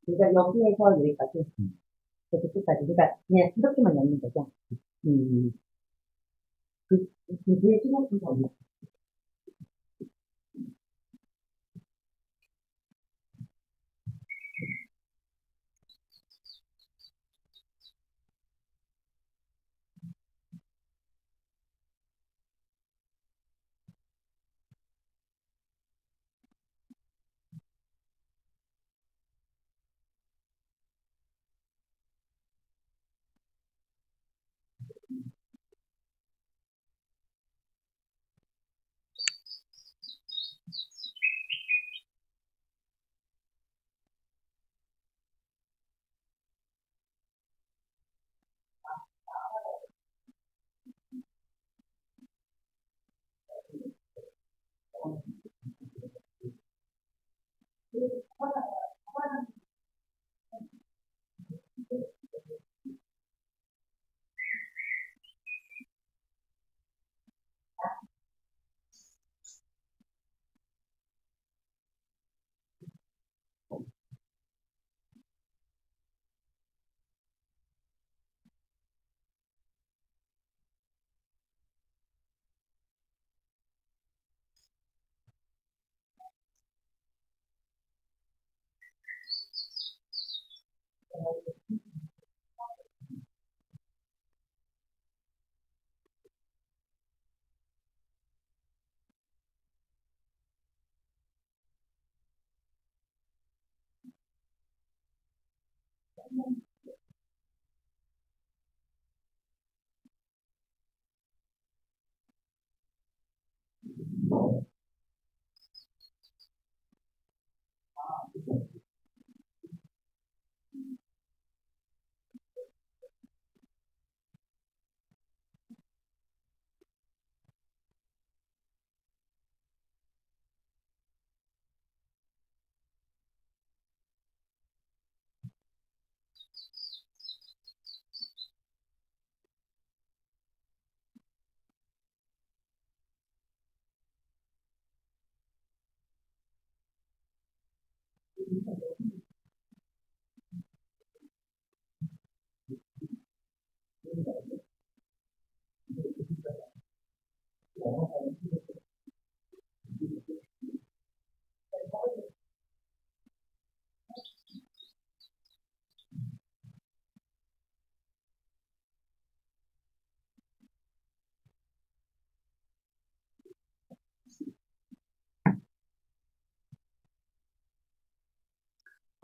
그러니까 여기에서 여기까지, 음. 끝까지. 그러니까 그냥 이렇게만 넣는 거죠. 음. 그, 그 뒤에 신경 쓰는 거 없나?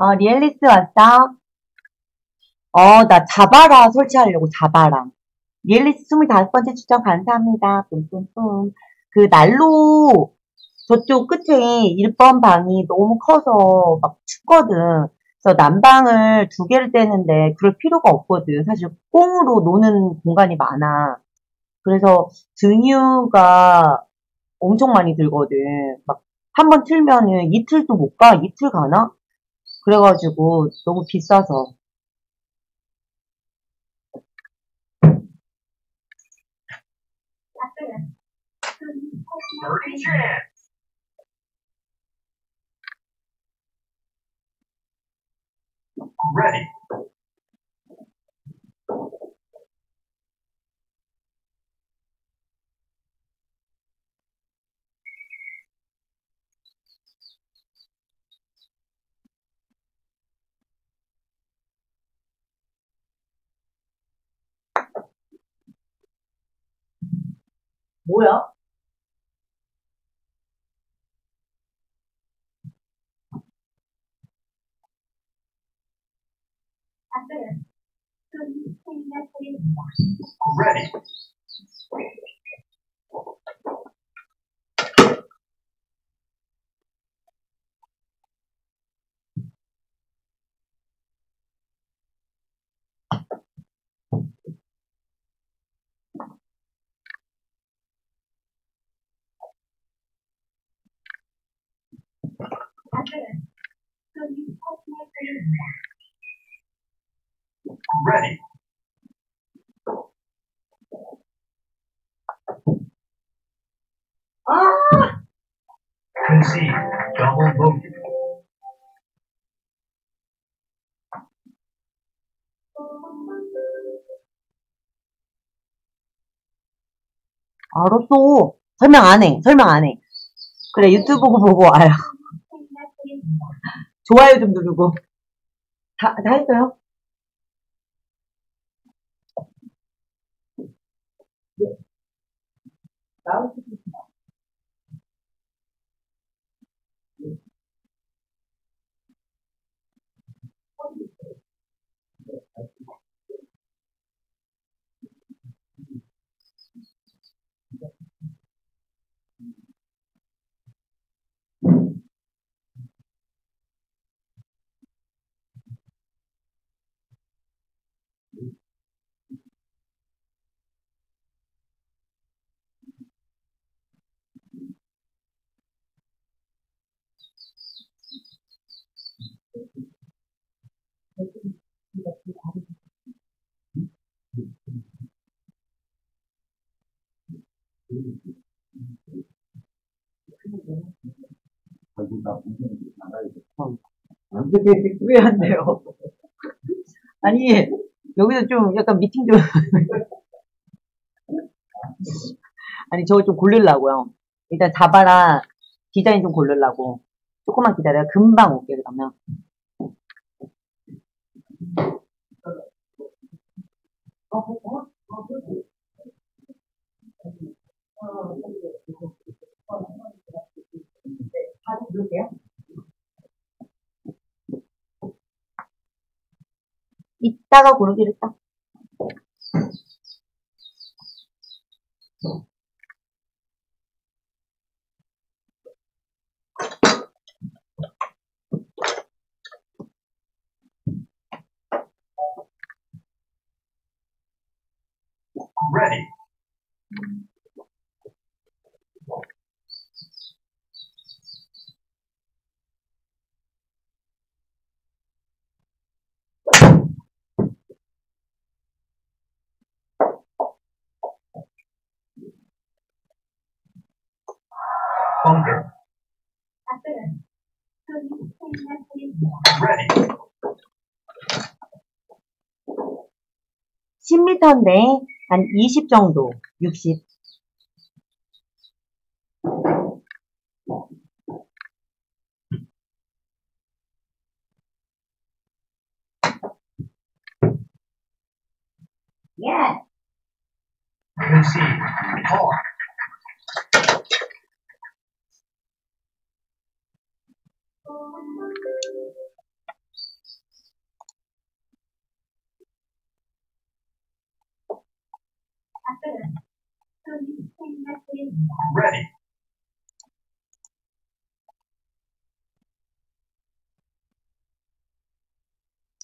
어, 리엘리스 왔어? 어, 나 자바라 설치하려고, 자바라. 리엘리스 스물다섯 번째 추천 감사합니다. 뿜뿜뿜. 그, 난로, 저쪽 끝에 일 번 방이 너무 커서 막 춥거든. 그래서 난방을 두 개를 떼는데 그럴 필요가 없거든. 사실 꽁으로 노는 공간이 많아. 그래서 등유가 엄청 많이 들거든. 막, 한 번 틀면은 이틀도 못 가? 이틀 가나? 그래가지고 너무 비싸서. 뭐야? Ready. Ready. Ah! Concede. Double bogey. 알았어. 설명 안 해. 설명 안 해. 그래, 유튜브 보고 보고 알아. 좋아요 좀 누르고. 다, 다 했어요? 왜 안 돼요? 아니, 여기서 좀 약간 미팅 좀. 아니, 저거 좀 고르려고요. 일단 자바라 디자인 좀 고르려고. 조금만 기다려요. 금방 올게요, 그러면. 바로 누를게요. 이따가 고르기로 했다. Ready. Bunker. Ready. 십 미터인데 한 이십 정도, 육십. Yeah. Ready.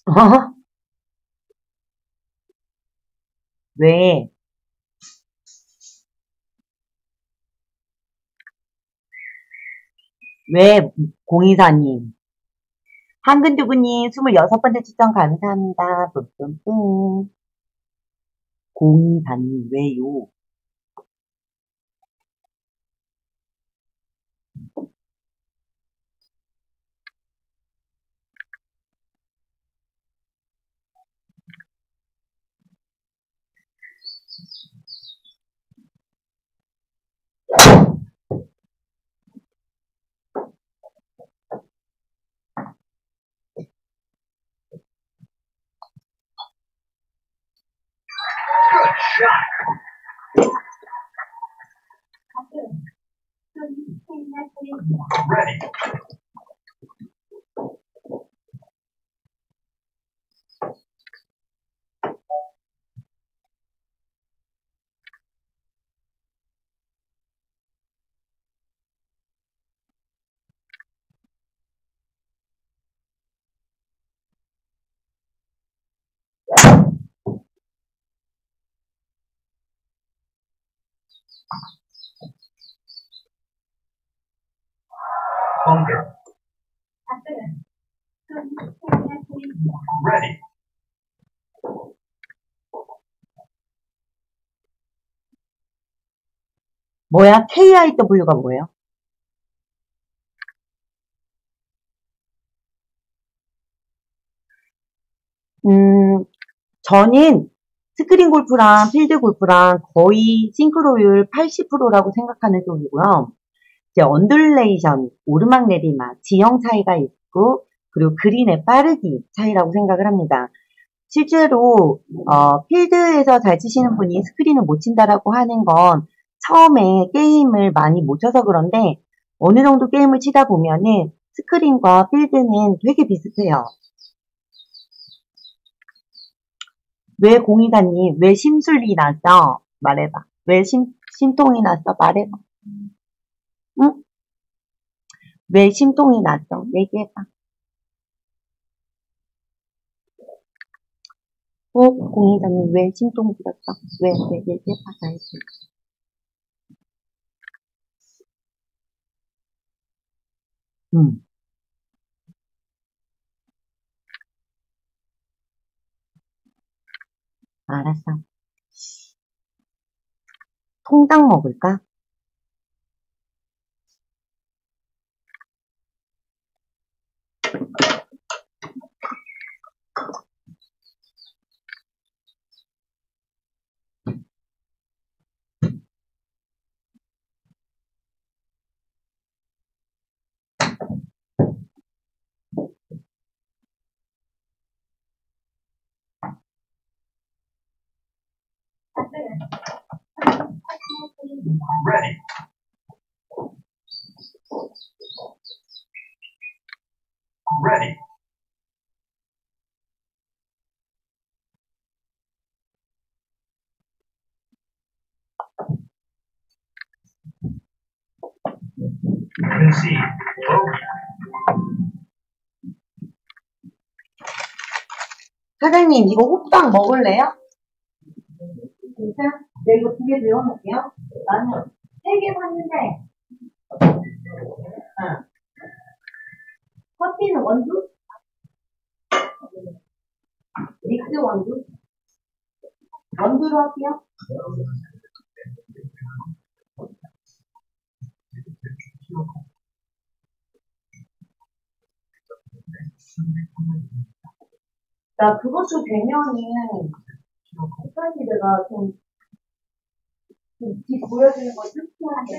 어? 왜? 왜, 공이사님. 한근두구님, 이십육 번째 추천 감사합니다. 뿜뿜뿜. 공이사님, 왜요? Ready. Bunker. Ready. 뭐야? 케이아이더블유가 뭐예요? 음, 저는 스크린 골프랑 필드 골프랑 거의 싱크로율 팔십 퍼센트라고 생각하는 쪽이고요. 이제 언듈레이션, 오르막 내리막, 지형 차이가 있고, 그리고 그린의 빠르기 차이라고 생각을 합니다. 실제로 어, 필드에서 잘 치시는 분이 스크린을 못 친다라고 하는 건 처음에 게임을 많이 못 쳐서 그런데 어느 정도 게임을 치다 보면은 스크린과 필드는 되게 비슷해요. 왜 공이 갔니? 왜 심술이 났어? 말해봐. 왜 심, 심통이 났어? 말해봐. 응? 왜 심통이 났어? 얘기해봐. 어? 공이 갔니? 왜 심통이 났어? 왜? 왜? 얘기해봐. 다 해줘. 응. 알았어. 통닭 먹을까? Ready. Ready. Concede. 사장님, 이거 호빵 먹을래요? 괜찮아? 네, 이거 두 개 넣어놓을게요. 나는 세 개 샀는데, 응. 커피는 원두? 믹스 원두? 원두로 할게요. 나 그것도 되면은, 사실 내가 좀, 좀 보여주는 거 특별한데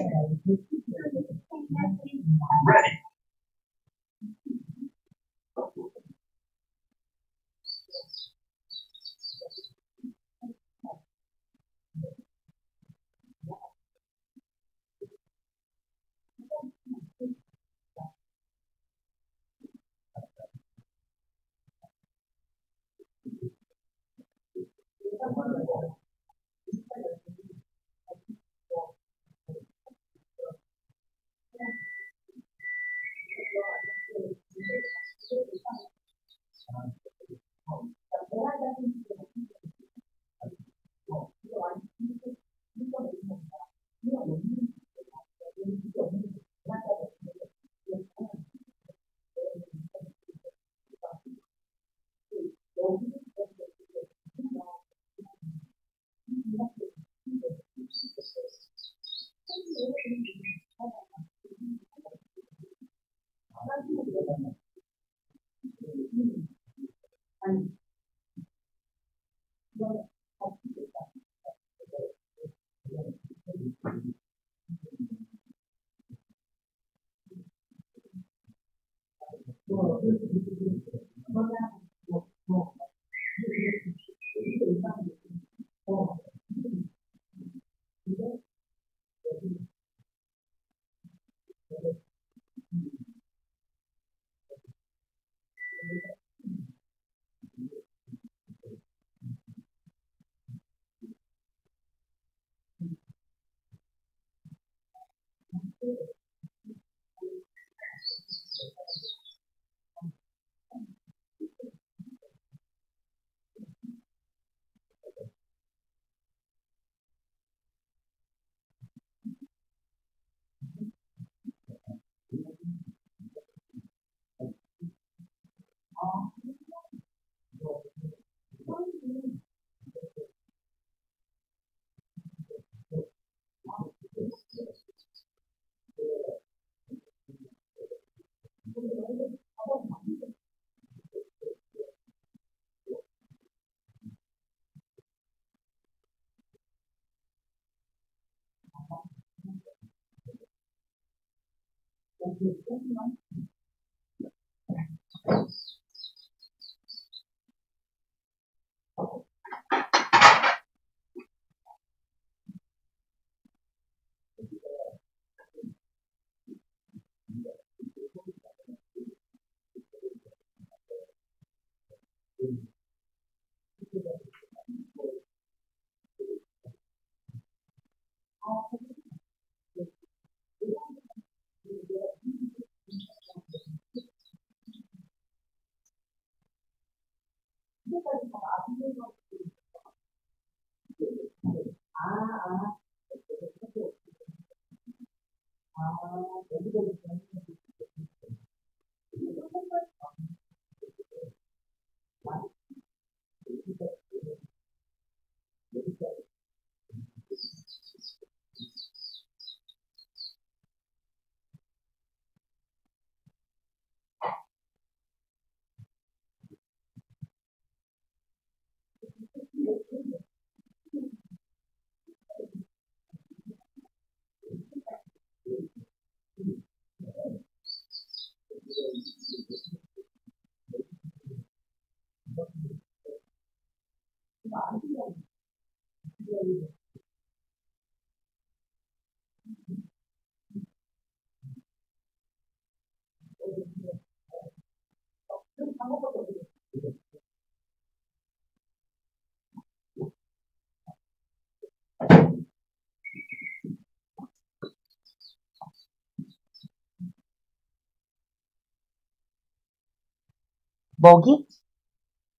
먹이?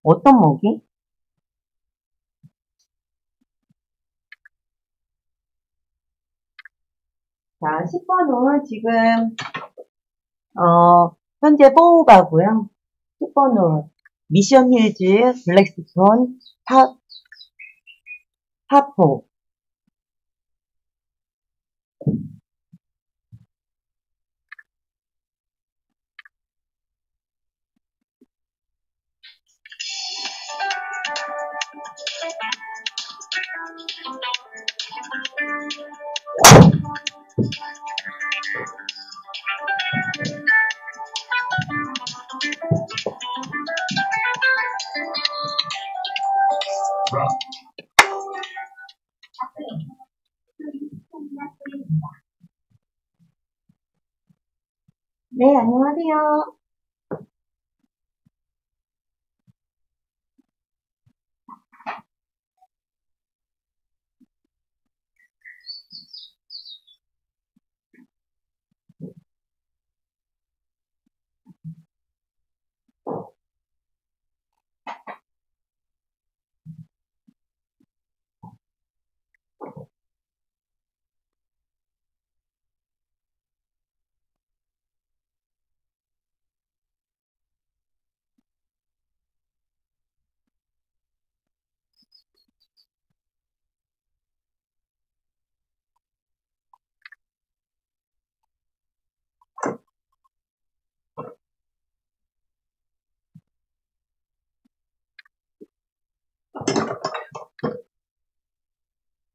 어떤 먹이? 자, 십 번은 지금 어, 현재 보호가고요. 십 번은 미션힐즈, 블랙스톤, 파, 파포. 네, 안녕하세요.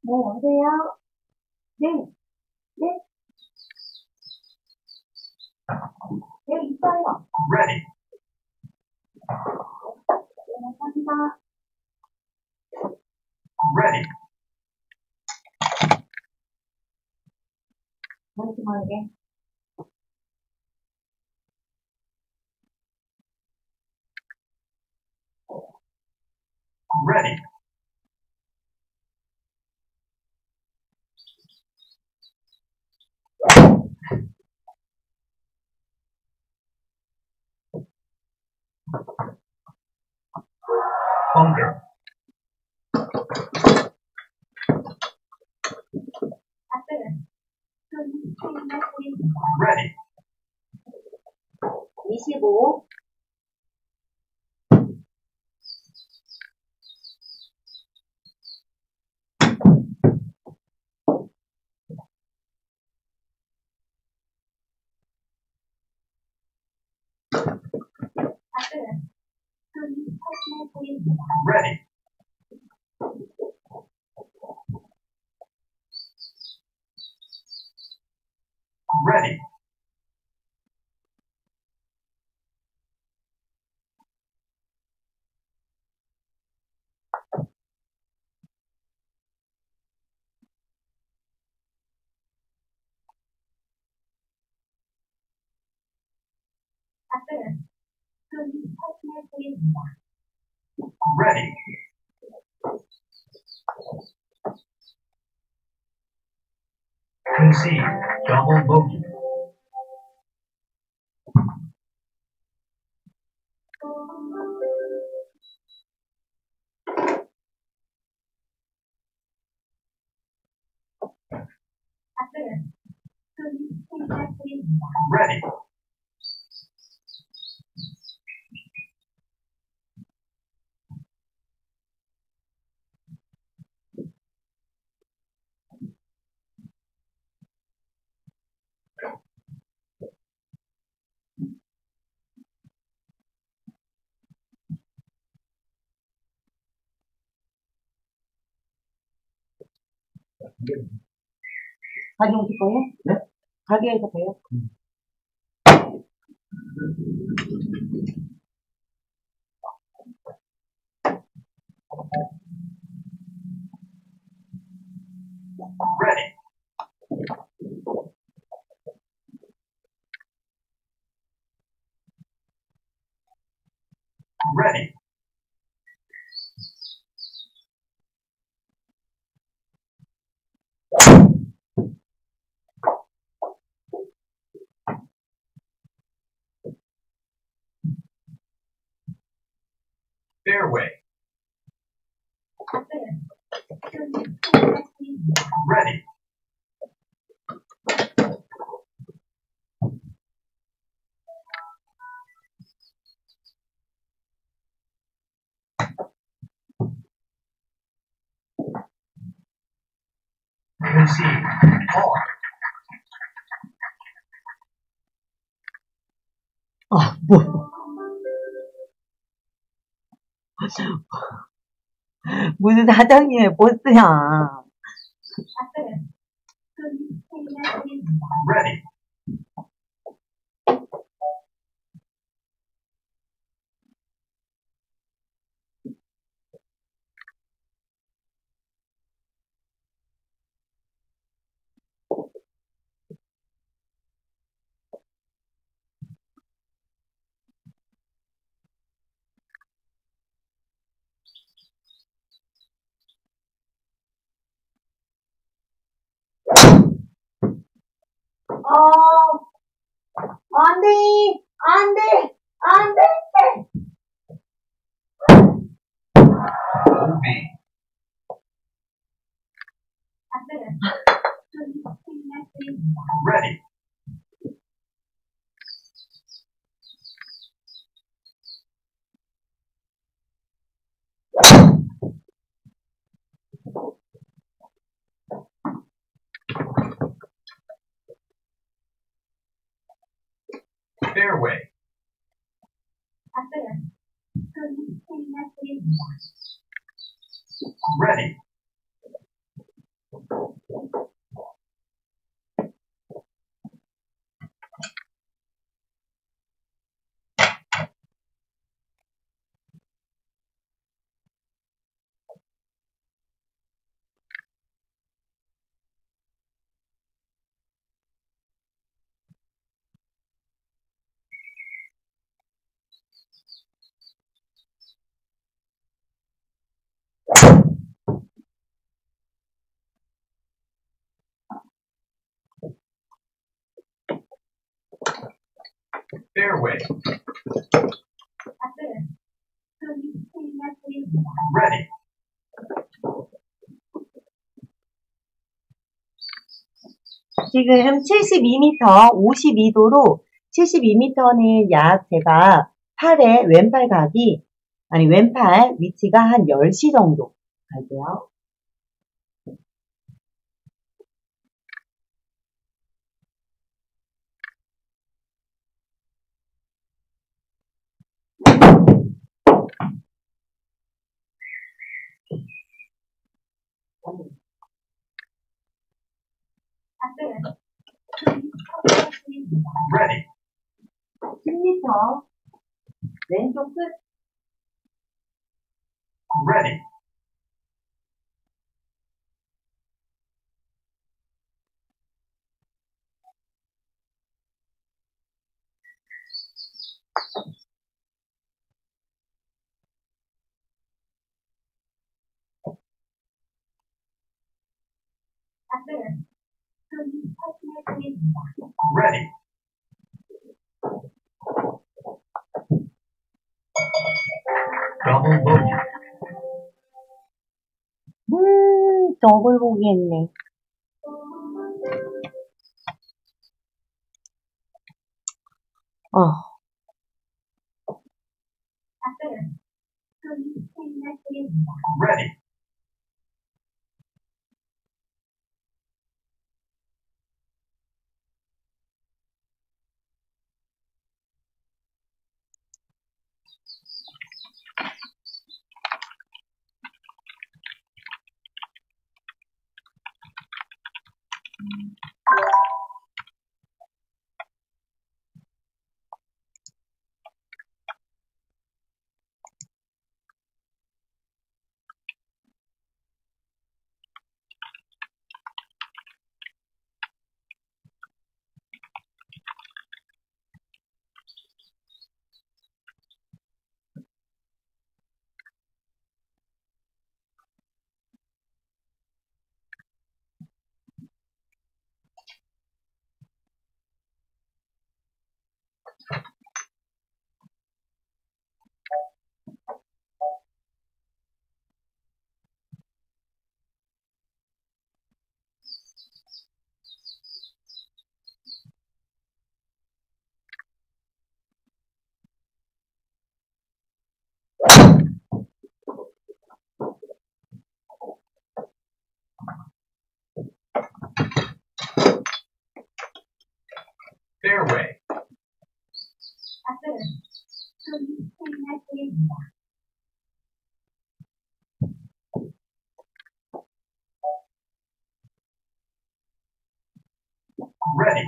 네, 여보세요? 네, 네. 네, 있어요. Ready. 네, 감사합니다. Ready. 잠시만요. Ready. Hunger. Ready. 이십오. Ready. Ready. 앞으로는 프로그램 파트너 소개입니다. Ready. Conceive double bogey. 앞으로는 프로그램 파트너 소개입니다. Ready. 가게 오실 거예요? 네? 가게에서 봬요? 음. Ready. Ready. Fairway. Ready. Concede. Call. Ah, boy. 무슨 사장이에요, 보스야. Ready. 어, 안 돼, 안 돼, 안 돼. Ready. Fairway. Ready. Fairway. Ready. 지금 칠십이 미터 오십이 도로 칠십이 미터는 약 제가 팔의 왼팔 각이 아니 왼팔 위치가 한 열 시 정도 갈게요. Ready. 십 미터 왼쪽 끝. Ready. Ready. Double bogey. 음, 더블 보기 했네. 어. Ready. Fairway. Ready.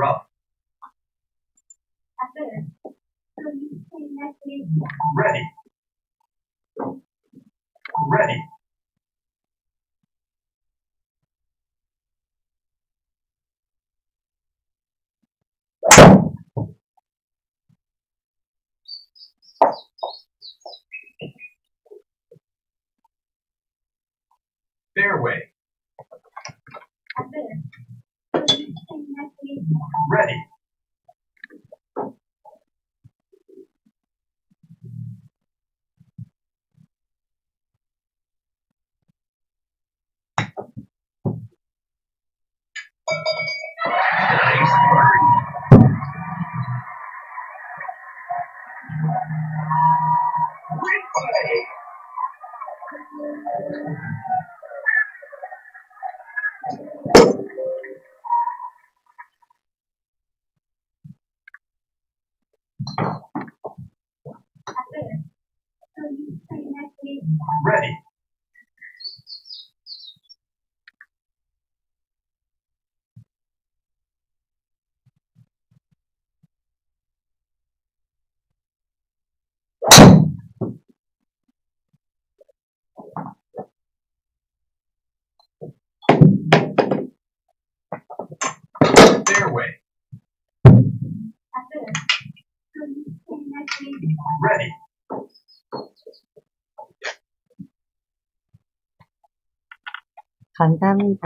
Rough. Ready. Ready. Fairway. Ready. Nice birdie. Great play. Ready. Fairway. Ready. 감사합니다.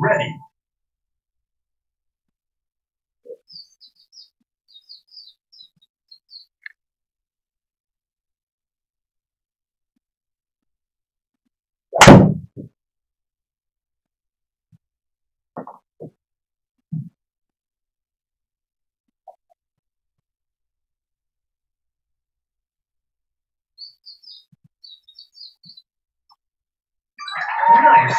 ready. Nice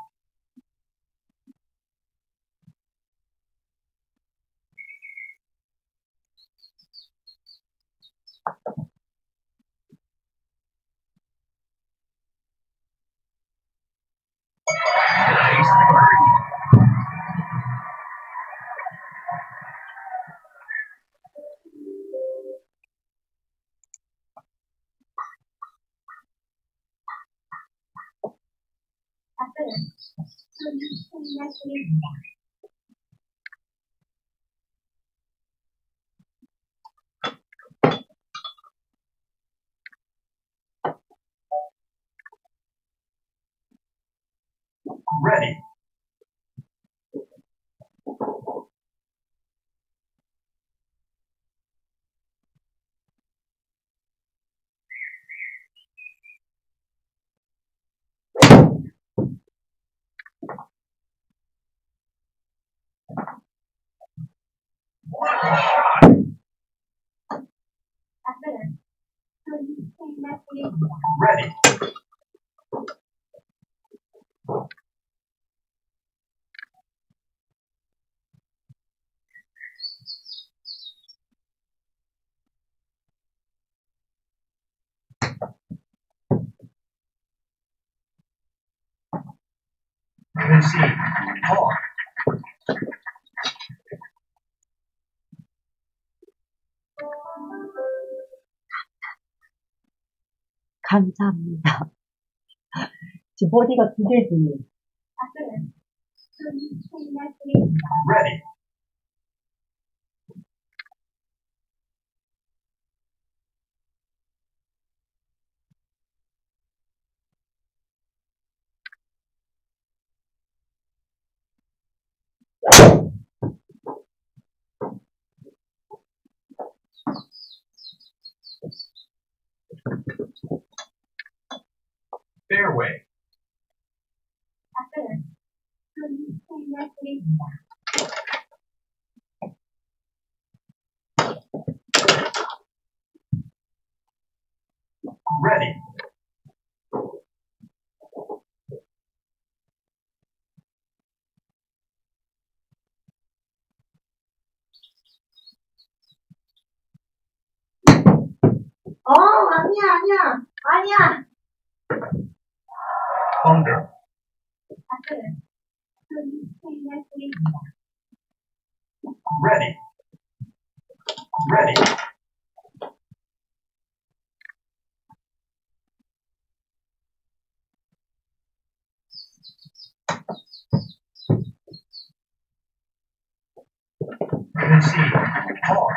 Nice birdie. Ready. What a shot! Ready. Let's see. Oh. 감사합니다. 지금 보디가 두 개지. Ready. Fairway. Ready. 어, 아니야, 아니야, 아니야. Under. Ready. Ready. Let's see. Oh.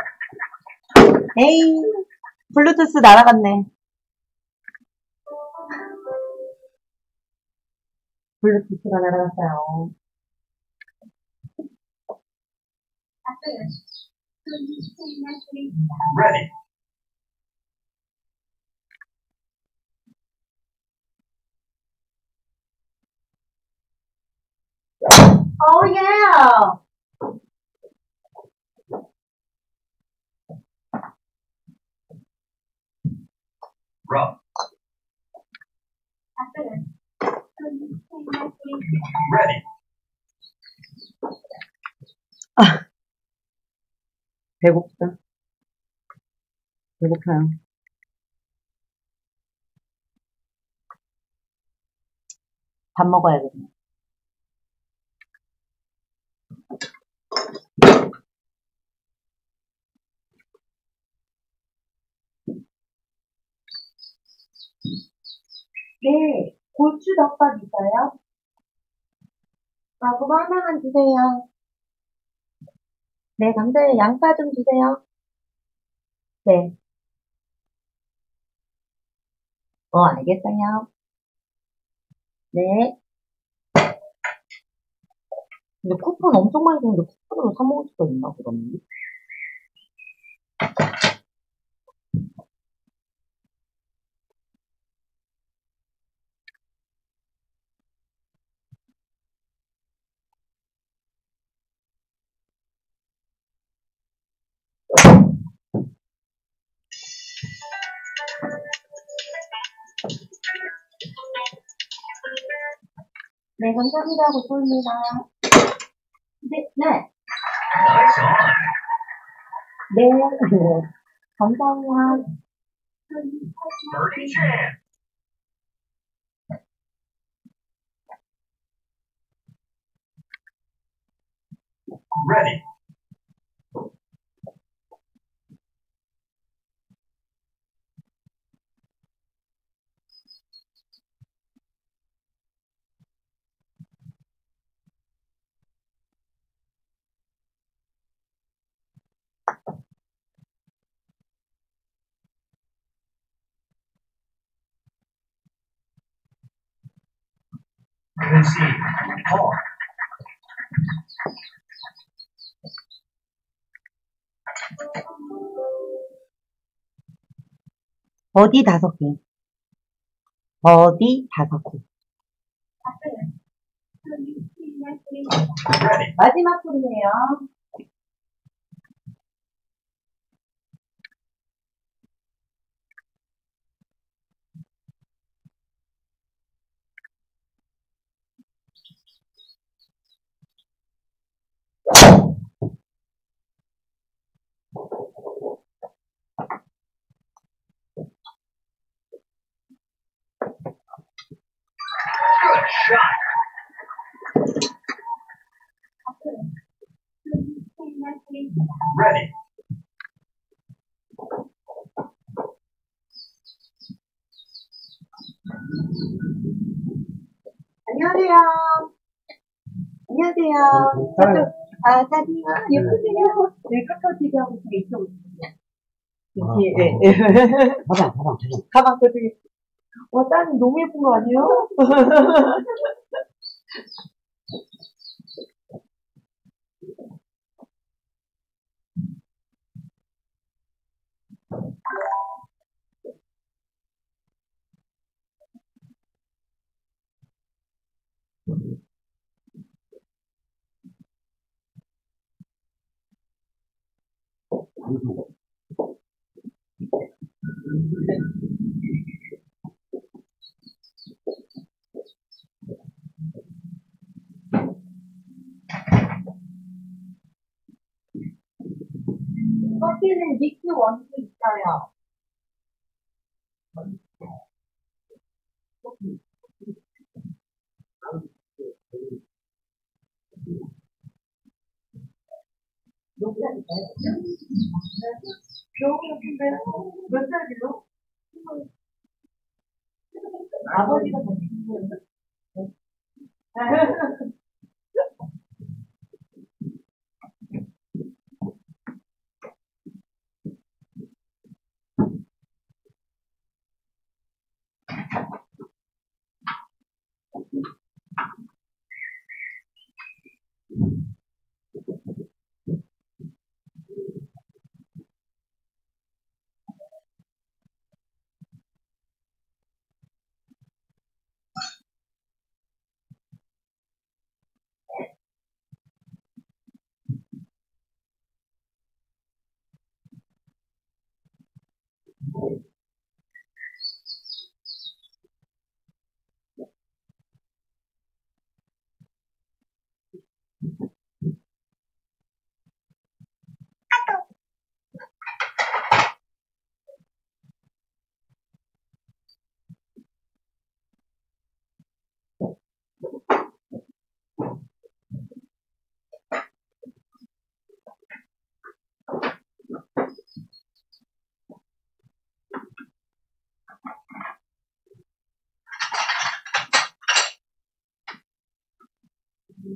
Hey. 블루투스 날아갔네. 블루투스가 날아갔어요. Ready. Oh yeah. Rough. Ready. 아, 배고프다. 배고파요. 밥 먹어야겠네. 네, 고추 덮밥 있어요? 그거 하나만 주세요. 네, 감사해요. 양파 좀 주세요. 네. 어, 알겠어요. 네. 근데 쿠폰 엄청 많이 주는데 쿠폰으로 사먹을 수가 있나, 그러면? 네, 감사합니다. 고맙습니다. 네, 네. 네, 네. 감사합니다. Ready. Receive four. 어디 다섯 개? 어디 다섯 개? 마지막 소리예요. Ready. 안녕하세요. 안녕하세요. 네. 아, 짜증나. 예쁘세요. 네, 카카오티비 하고 지금 이쪽으로 있습니다. 네. 가방, 가방, 가방. 가방 되게. 와, 짠 너무 예쁜 거 아니에요? 커피는 믹스 원도 있어요. 몇 살이죠? 아버지가 Thank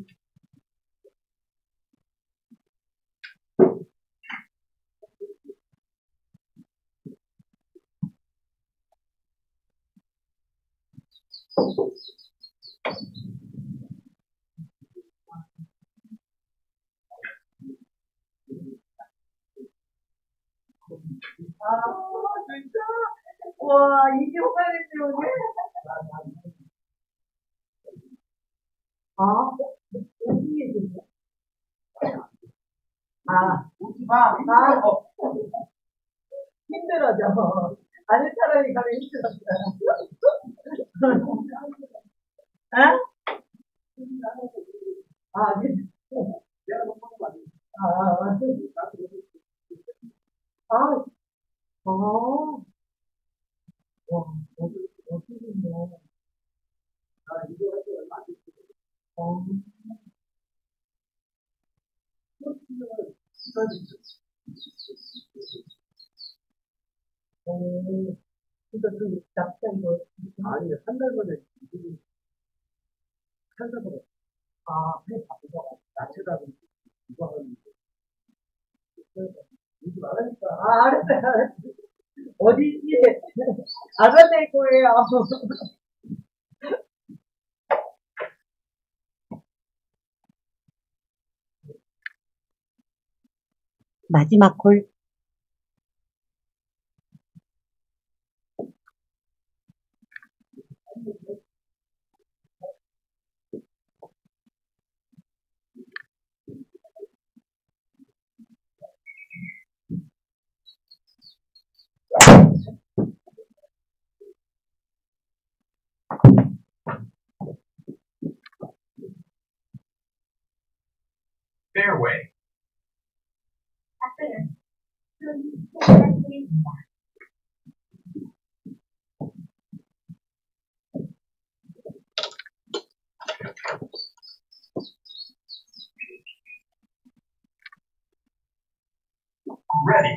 you. 진짜? 와, 이게 호가야겠지, 오늘? 아? 아, 오지 마. 나, 어. 힘들어져. 아는 사람이 가면 힘들어져. 아? 아, 네. 내가 너무 많이. 아, 아. 아, 와, 여기, 여기는요. 아, 이거 같은 거 많이 쓰거든요. 어. 어, 그니까 그 납작한 거, 아니, 한 달 전에, 한 달 전에, 아, 해 바꾸고, 낮에다가 이거 하는데. 이거 말하니까, 아, 알았어요, 알았어요. 어디지? 알아낼 거예요. 마지막 콜. Fairway. Ready.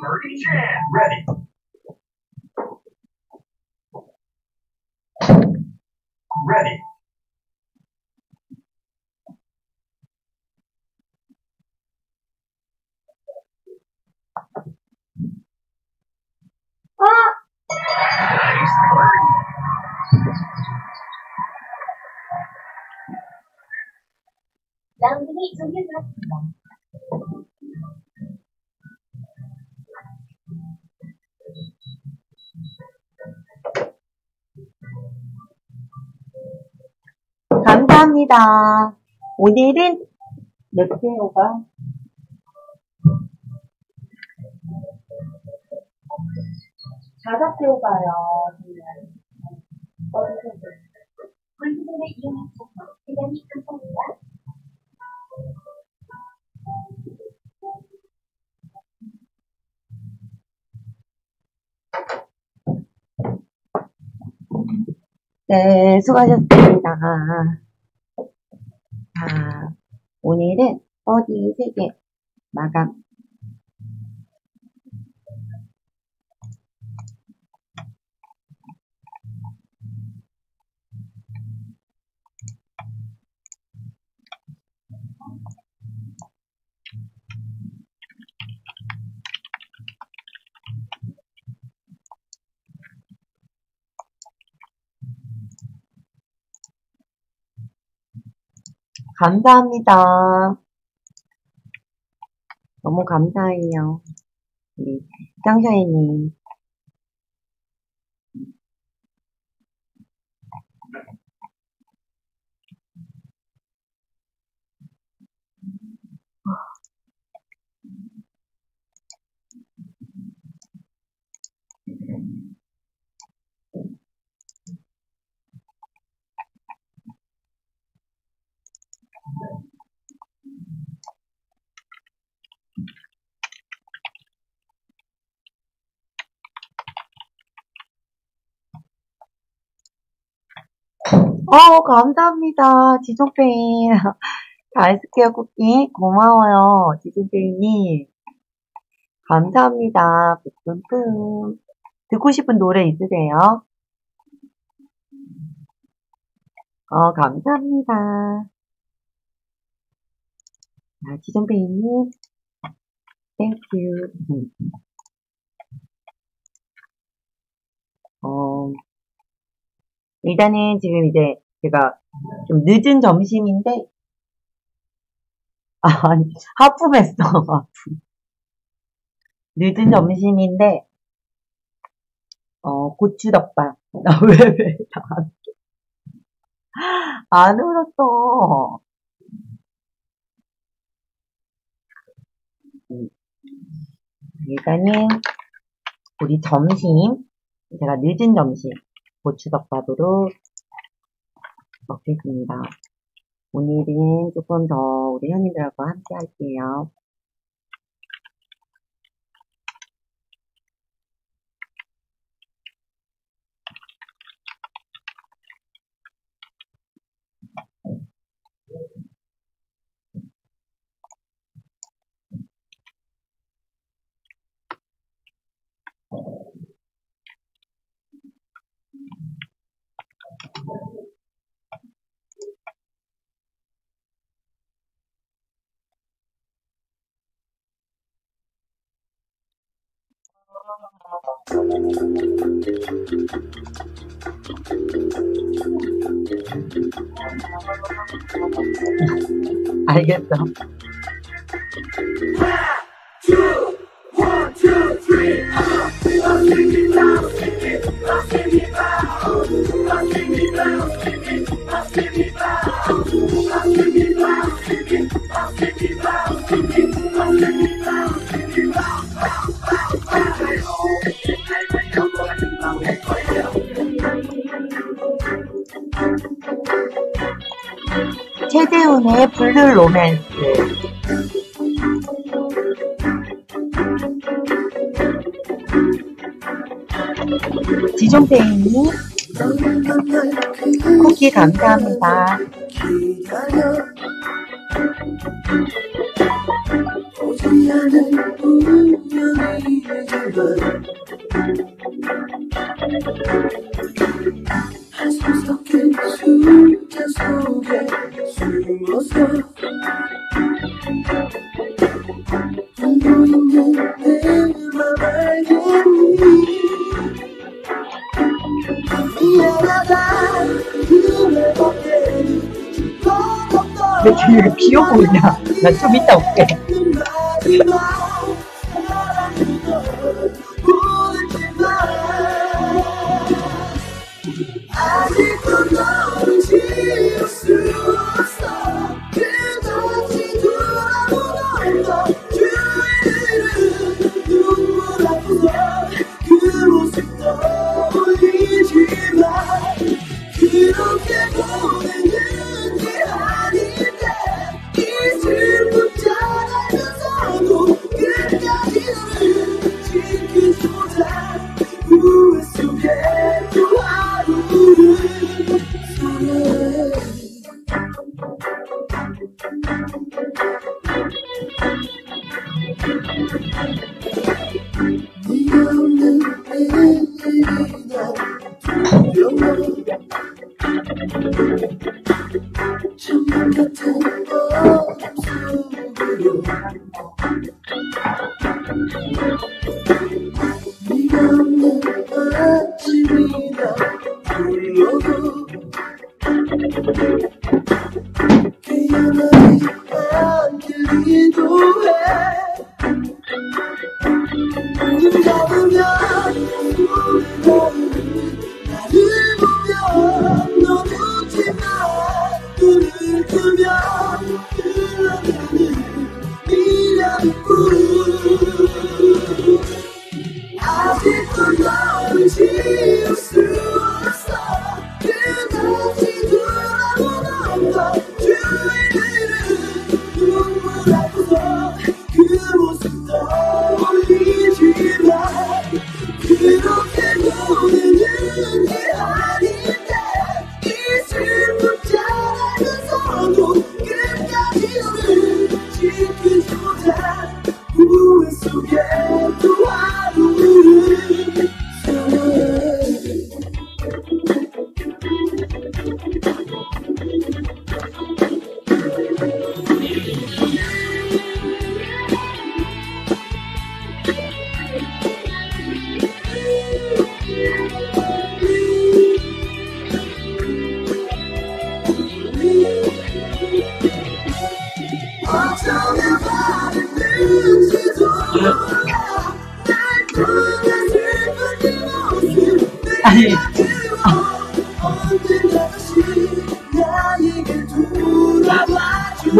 Birdie jam, ready. Ready. Ah! Nice birdie. 양분이 정해 놨습니다. 감사합니다. 오늘은 몇 개요가? 다섯 개요가요. 관심들의 이용해 주셔서 대단히 감사합니다. 네, 수고하셨습니다. 자, 오늘은 버디 세 개 마감. 감사합니다. 너무 감사해요. 우리 짱샤이님. 어, 감사합니다. 지속페인. 아이스케어 쿠키 고마워요. 지진페이님 감사합니다. 뿜뿜. 듣고 싶은 노래 있으세요? 어, 감사합니다. 자, 지진페이님 땡큐. 어, 일단은 지금 이제 제가 좀 늦은 점심인데, 아, 아니, 하품했어, 하품. 늦은 점심인데, 어, 고추덮밥. 나 왜, 왜, 다 함께. 안 울었어. 일단은, 우리 점심. 제가 늦은 점심 고추덮밥으로 먹겠습니다. 오늘은 조금 더 우리 현님들하고 함께 할게요. 알겠어. 최재훈의 블루 로맨스. 지존페이님 쿠키 감사합니다. 내 뒤를 비우고 있냐? 나 좀 이따 올게. 끝까지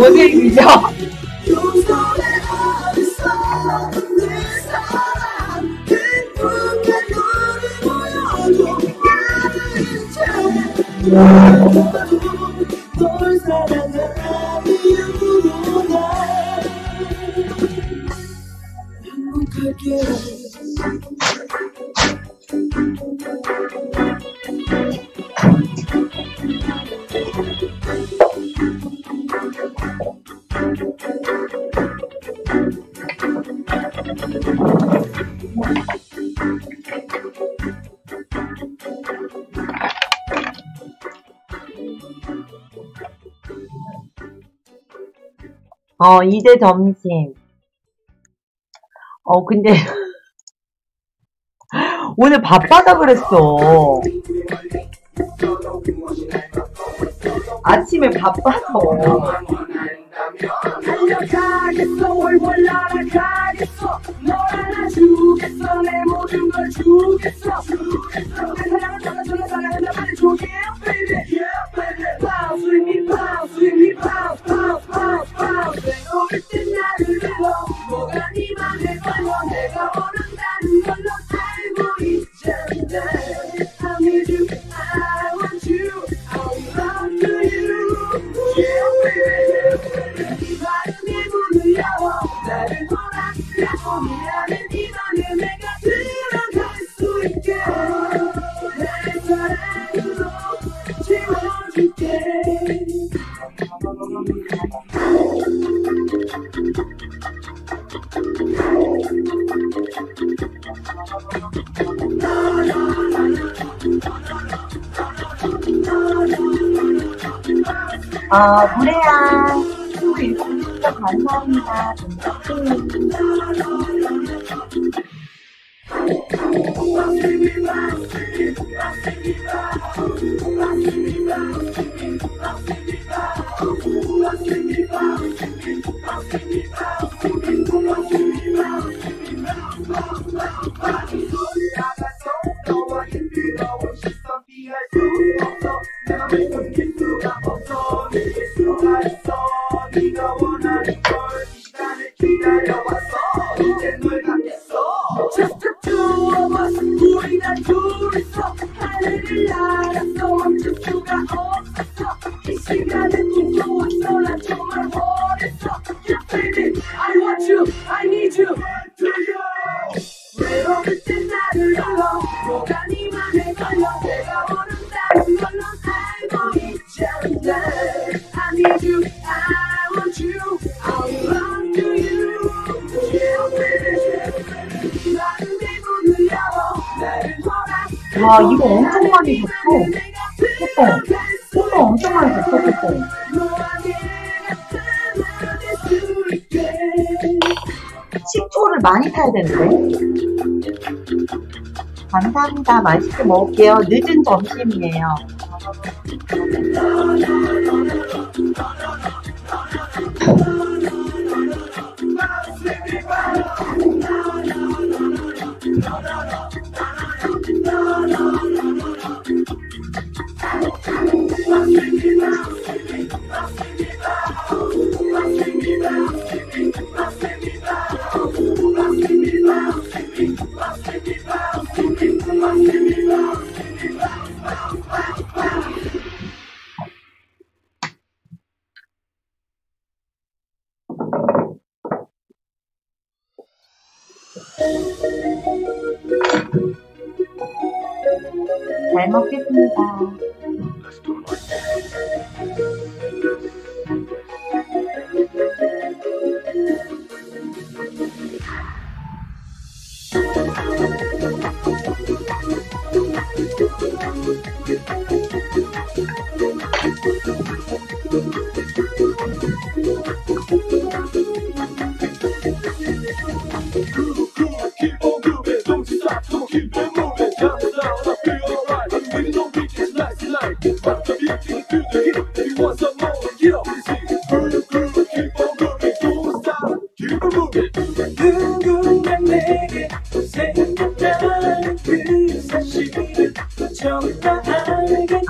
모습이죠. 어, 이제 점심. 어, 근데. 오늘 바빠다 그랬어. 아침에 바빠서. 아, 무래야. 진짜 감사합니다. 진짜. 와, 이거 엄청 많이 샀어. 뽀뽕. 뽀뽕 엄청 많이 샀어, 뽀뽕. 식초를 많이 타야 되는데. 감사합니다. 맛있게 먹을게요. 늦은 점심이에요. 잘 먹겠습니다.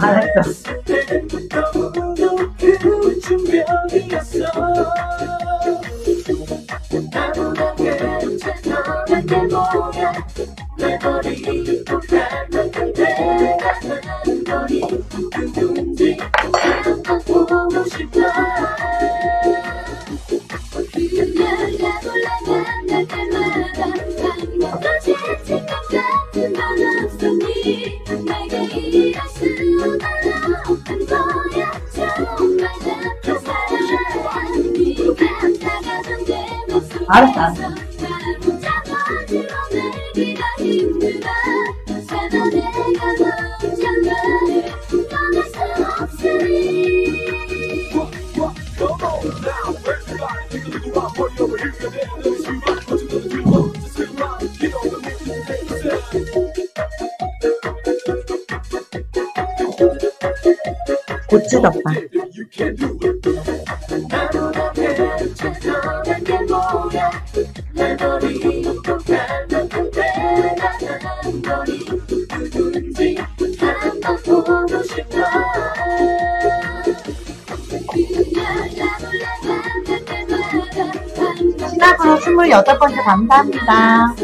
알았어. 알았어, 알았어. 고추덮밥. 신나서 스물여덟 번째 감사합니다.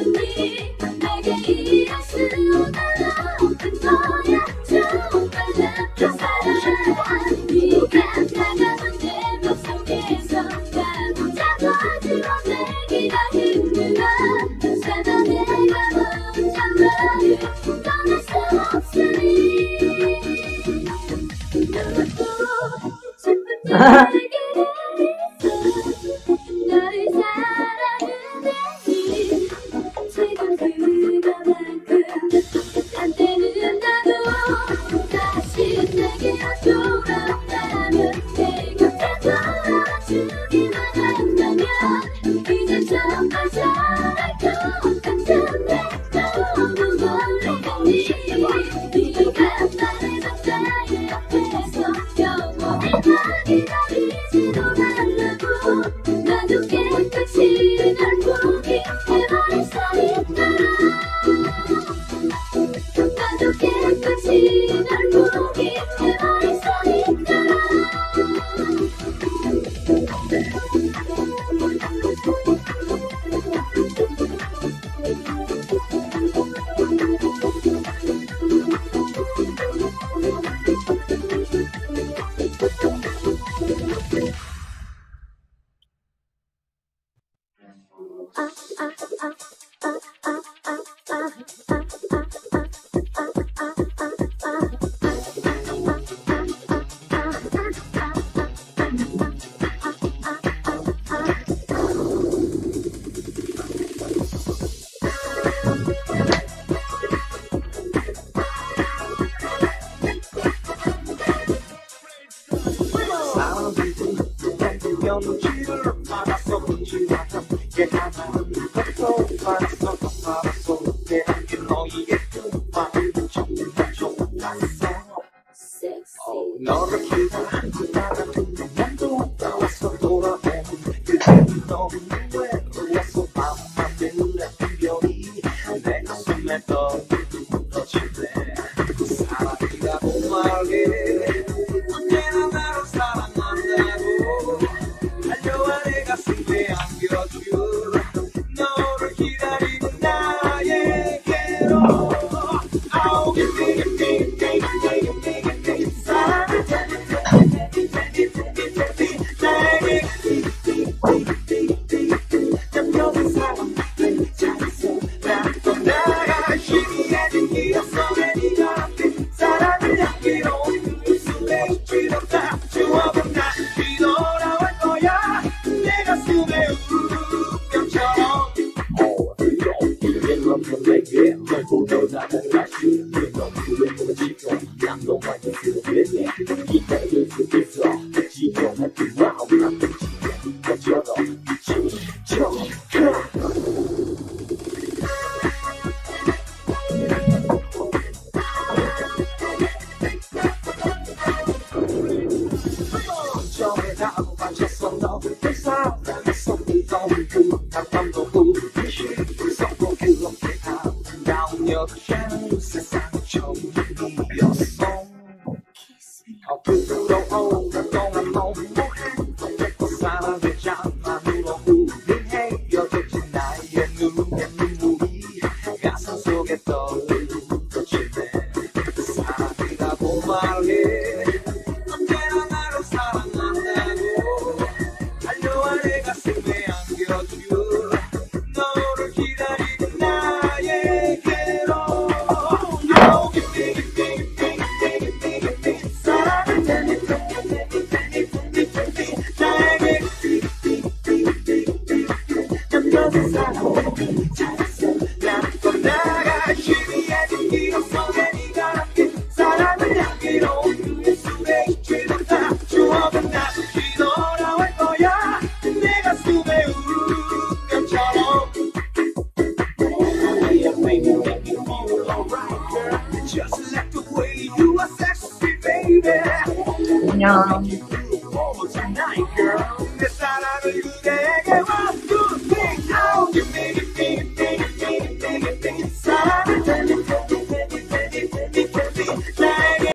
Hey. 안녕.